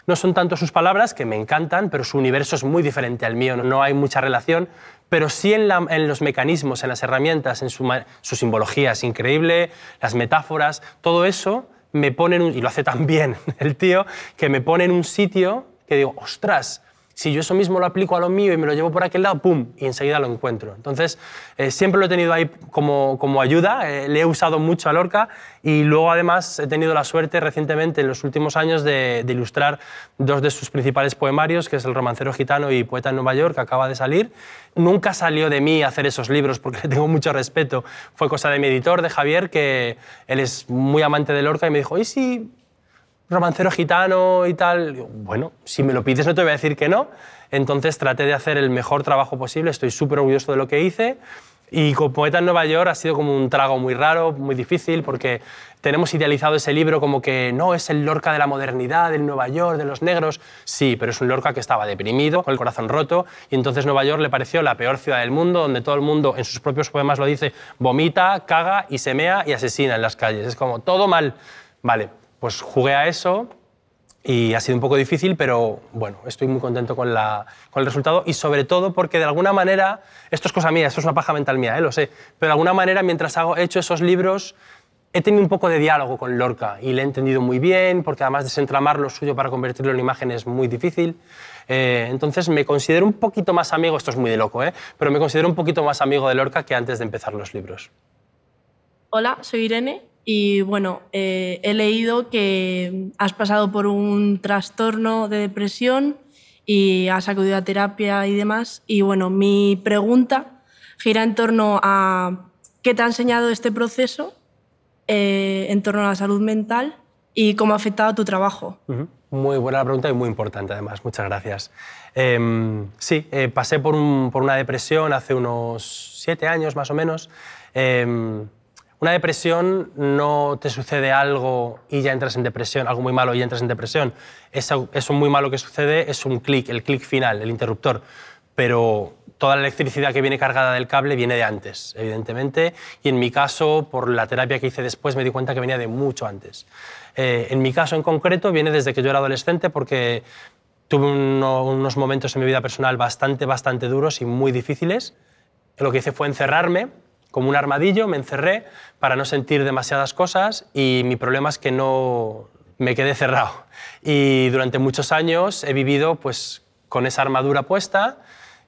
no son tanto sus palabras, que me encantan, pero su universo es muy diferente al mío, no hay mucha relación, pero sí en, la, en los mecanismos, en las herramientas, en su, su simbología es increíble, las metáforas, todo eso me pone en un, y lo hace tan bien el tío, que me pone en un sitio que digo, ostras, si yo eso mismo lo aplico a lo mío y me lo llevo por aquel lado, ¡pum!, y enseguida lo encuentro. Entonces, eh, siempre lo he tenido ahí como, como ayuda, eh, le he usado mucho a Lorca y luego, además, he tenido la suerte recientemente, en los últimos años, de, de ilustrar dos de sus principales poemarios, que es El Romancero Gitano y Poeta en Nueva York, que acaba de salir. Nunca salió de mí hacer esos libros, porque le tengo mucho respeto. Fue cosa de mi editor, de Javier, que él es muy amante de Lorca y me dijo, ¿y si romancero gitano y tal? Bueno, si me lo pides no te voy a decir que no. Entonces traté de hacer el mejor trabajo posible, estoy súper orgulloso de lo que hice. Y con Poeta en Nueva York ha sido como un trago muy raro, muy difícil, porque tenemos idealizado ese libro como que no, es el Lorca de la modernidad, del Nueva York, de los negros. Sí, pero es un Lorca que estaba deprimido, con el corazón roto, y entonces Nueva York le pareció la peor ciudad del mundo, donde todo el mundo, en sus propios poemas lo dice, vomita, caga y se mea y asesina en las calles. Es como todo mal. Vale. Pues jugué a eso y ha sido un poco difícil, pero bueno, estoy muy contento con, la, con el resultado y sobre todo porque de alguna manera, esto es cosa mía, esto es una paja mental mía, eh, lo sé, pero de alguna manera mientras hago, he hecho esos libros he tenido un poco de diálogo con Lorca y le he entendido muy bien, porque además desentramar lo suyo para convertirlo en imagen es muy difícil. Eh, entonces me considero un poquito más amigo, esto es muy de loco, eh, pero me considero un poquito más amigo de Lorca que antes de empezar los libros. Hola, soy Irene. Y bueno, eh, he leído que has pasado por un trastorno de depresión y has acudido a terapia y demás. Y bueno, mi pregunta gira en torno a qué te ha enseñado este proceso eh, en torno a la salud mental y cómo ha afectado tu trabajo. Uh-huh. Muy buena pregunta y muy importante, además. Muchas gracias. Eh, sí, eh, pasé por, un, por una depresión hace unos siete años, más o menos. Eh, Una depresión no te sucede algo y ya entras en depresión, algo muy malo y ya entras en depresión. Eso, eso muy malo que sucede es un clic, el clic final, el interruptor. Pero toda la electricidad que viene cargada del cable viene de antes, evidentemente. Y en mi caso, por la terapia que hice después, me di cuenta que venía de mucho antes. Eh, en mi caso en concreto, viene desde que yo era adolescente porque tuve uno, unos momentos en mi vida personal bastante, bastante duros y muy difíciles. Lo que hice fue encerrarme. Como un armadillo, me encerré para no sentir demasiadas cosas y mi problema es que no me quedé cerrado. Y durante muchos años he vivido pues, con esa armadura puesta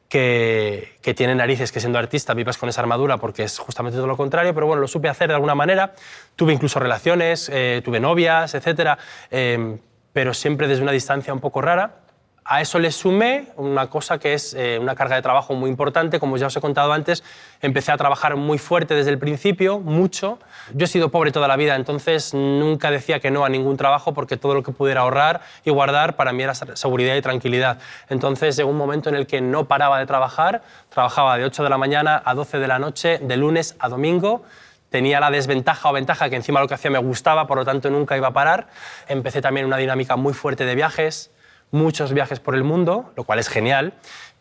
que, que tiene narices, que siendo artista vivas con esa armadura porque es justamente todo lo contrario, pero bueno, lo supe hacer de alguna manera. Tuve incluso relaciones, eh, tuve novias, etcétera, eh, pero siempre desde una distancia un poco rara. A eso le sumé una cosa que es eh, una carga de trabajo muy importante. Como ya os he contado antes, empecé a trabajar muy fuerte desde el principio, mucho. Yo he sido pobre toda la vida, entonces nunca decía que no a ningún trabajo porque todo lo que pudiera ahorrar y guardar para mí era seguridad y tranquilidad. Entonces llegó un momento en el que no paraba de trabajar. Trabajaba de ocho de la mañana a doce de la noche, de lunes a domingo. Tenía la desventaja o ventaja que encima lo que hacía me gustaba, por lo tanto nunca iba a parar. Empecé también una dinámica muy fuerte de viajes. Muchos viajes por el mundo, lo cual es genial,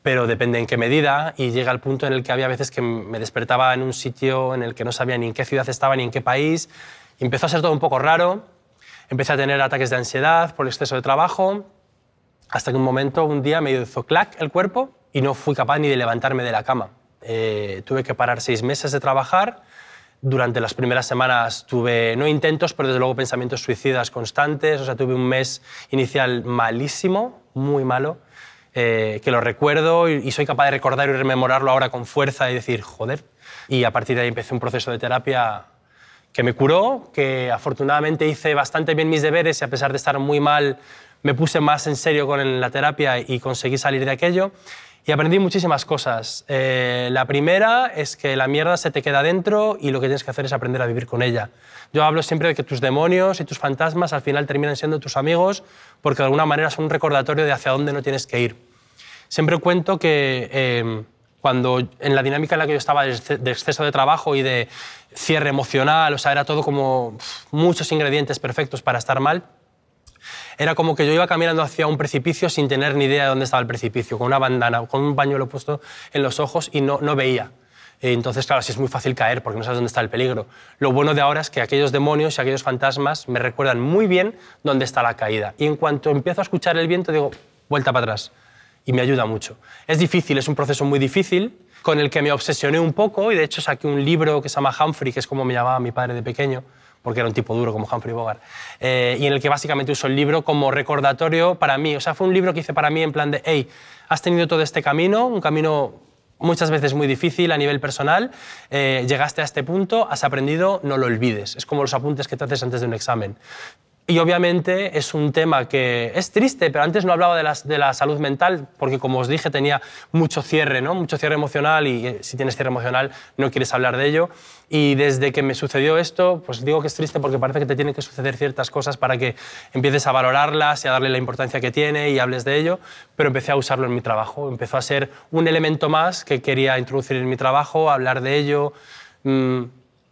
pero depende en qué medida, y llega al punto en el que había veces que me despertaba en un sitio en el que no sabía ni en qué ciudad estaba ni en qué país. Empezó a ser todo un poco raro, empecé a tener ataques de ansiedad por el exceso de trabajo, hasta que un momento, un día, me hizo clac el cuerpo y no fui capaz ni de levantarme de la cama. Eh, tuve que parar seis meses de trabajar. Durante las primeras semanas tuve, no intentos, pero desde luego pensamientos suicidas constantes. O sea, tuve un mes inicial malísimo, muy malo, eh, que lo recuerdo y, y soy capaz de recordar y rememorarlo ahora con fuerza y decir, joder. Y a partir de ahí empecé un proceso de terapia que me curó, que afortunadamente hice bastante bien mis deberes y a pesar de estar muy mal, me puse más en serio con la terapia y conseguí salir de aquello. Y aprendí muchísimas cosas. Eh, la primera es que la mierda se te queda dentro y lo que tienes que hacer es aprender a vivir con ella. Yo hablo siempre de que tus demonios y tus fantasmas al final terminan siendo tus amigos porque de alguna manera son un recordatorio de hacia dónde no tienes que ir. Siempre cuento que eh, cuando en la dinámica en la que yo estaba de exceso de trabajo y de cierre emocional, o sea, era todo como muchos ingredientes perfectos para estar mal, era como que yo iba caminando hacia un precipicio sin tener ni idea de dónde estaba el precipicio, con una bandana, con un pañuelo puesto en los ojos y no, no veía. Entonces, claro, sí es muy fácil caer porque no sabes dónde está el peligro. Lo bueno de ahora es que aquellos demonios y aquellos fantasmas me recuerdan muy bien dónde está la caída. Y en cuanto empiezo a escuchar el viento, digo, vuelta para atrás. Y me ayuda mucho. Es difícil, es un proceso muy difícil, con el que me obsesioné un poco y de hecho saqué un libro que se llama Humphrey, que es como me llamaba mi padre de pequeño, porque era un tipo duro como Humphrey Bogart, eh, y en el que básicamente uso el libro como recordatorio para mí. O sea, fue un libro que hice para mí en plan de, hey, has tenido todo este camino, un camino muchas veces muy difícil a nivel personal, eh, llegaste a este punto, has aprendido, no lo olvides. Es como los apuntes que te haces antes de un examen. Y obviamente es un tema que es triste, pero antes no hablaba de la, de la salud mental porque, como os dije, tenía mucho cierre, ¿no? Mucho cierre emocional y eh, si tienes cierre emocional no quieres hablar de ello. Y desde que me sucedió esto, pues digo que es triste porque parece que te tienen que suceder ciertas cosas para que empieces a valorarlas y a darle la importancia que tiene y hables de ello, pero empecé a usarlo en mi trabajo. Empezó a ser un elemento más que quería introducir en mi trabajo, hablar de ello. Mmm,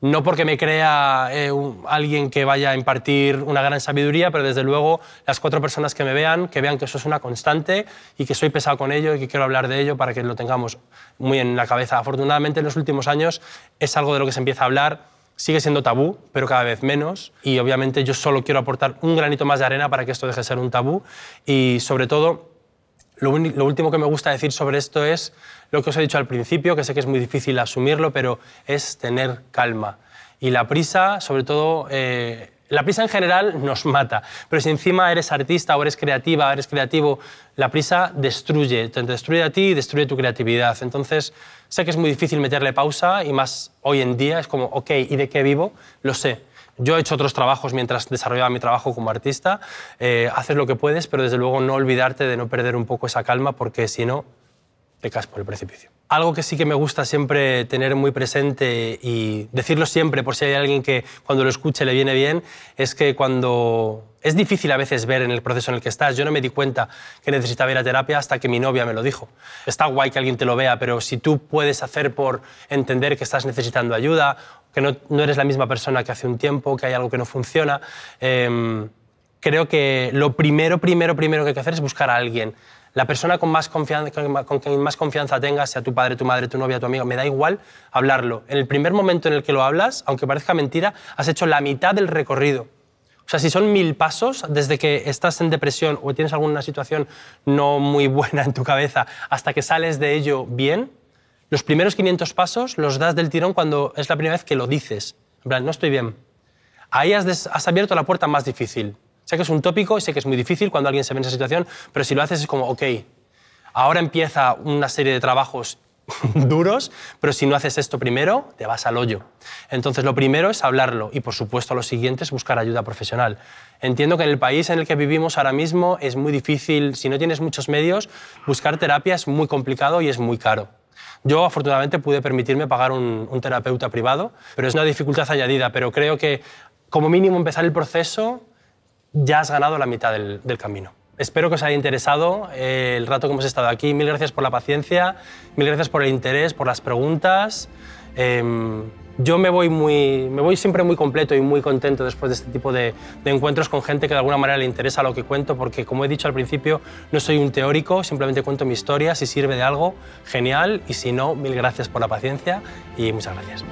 No porque me crea eh, un, alguien que vaya a impartir una gran sabiduría, pero desde luego las cuatro personas que me vean, que vean que eso es una constante y que soy pesado con ello y que quiero hablar de ello para que lo tengamos muy en la cabeza. Afortunadamente, en los últimos años es algo de lo que se empieza a hablar. Sigue siendo tabú, pero cada vez menos. Y obviamente yo solo quiero aportar un granito más de arena para que esto deje de ser un tabú. Y sobre todo, lo, lo último que me gusta decir sobre esto es lo que os he dicho al principio, que sé que es muy difícil asumirlo, pero es tener calma. Y la prisa, sobre todo, eh, la prisa en general nos mata, pero si encima eres artista o eres creativa, eres creativo, la prisa destruye, te destruye a ti y destruye tu creatividad. Entonces, sé que es muy difícil meterle pausa y más hoy en día es como, ok, ¿y de qué vivo? Lo sé. Yo he hecho otros trabajos mientras desarrollaba mi trabajo como artista. Eh, haces lo que puedes, pero desde luego no olvidarte de no perder un poco esa calma porque si no, te caes por el precipicio. Algo que sí que me gusta siempre tener muy presente y decirlo siempre, por si hay alguien que cuando lo escuche le viene bien, es que cuando... Es difícil a veces ver en el proceso en el que estás. Yo no me di cuenta que necesitaba ir a terapia hasta que mi novia me lo dijo. Está guay que alguien te lo vea, pero si tú puedes hacer por entender que estás necesitando ayuda, que no, no eres la misma persona que hace un tiempo, que hay algo que no funciona, eh, creo que lo primero, primero, primero que hay que hacer es buscar a alguien. La persona con, más confianza, con quien más confianza tengas, sea tu padre, tu madre, tu novia, tu amiga, me da igual hablarlo. En el primer momento en el que lo hablas, aunque parezca mentira, has hecho la mitad del recorrido. O sea, si son mil pasos, desde que estás en depresión o tienes alguna situación no muy buena en tu cabeza hasta que sales de ello bien, los primeros quinientos pasos los das del tirón cuando es la primera vez que lo dices. En plan, no estoy bien. Ahí has, has abierto la puerta más difícil. Sé que es un tópico y sé que es muy difícil cuando alguien se ve en esa situación, pero si lo haces es como, ok, Ahora empieza una serie de trabajos duros, pero si no haces esto primero, te vas al hoyo. Entonces, lo primero es hablarlo y, por supuesto, a los siguientes buscar ayuda profesional. Entiendo que en el país en el que vivimos ahora mismo es muy difícil, si no tienes muchos medios, buscar terapia es muy complicado y es muy caro. Yo, afortunadamente, pude permitirme pagar un, un terapeuta privado, pero es una dificultad añadida, pero creo que, como mínimo, empezar el proceso, ya has ganado la mitad del, del camino. Espero que os haya interesado el rato que hemos estado aquí. Mil gracias por la paciencia, mil gracias por el interés, por las preguntas. Eh, yo me voy, muy, me voy siempre muy completo y muy contento después de este tipo de, de encuentros con gente que de alguna manera le interesa lo que cuento, porque, como he dicho al principio, no soy un teórico, simplemente cuento mi historia. Si sirve de algo, genial. Y si no, mil gracias por la paciencia y muchas gracias.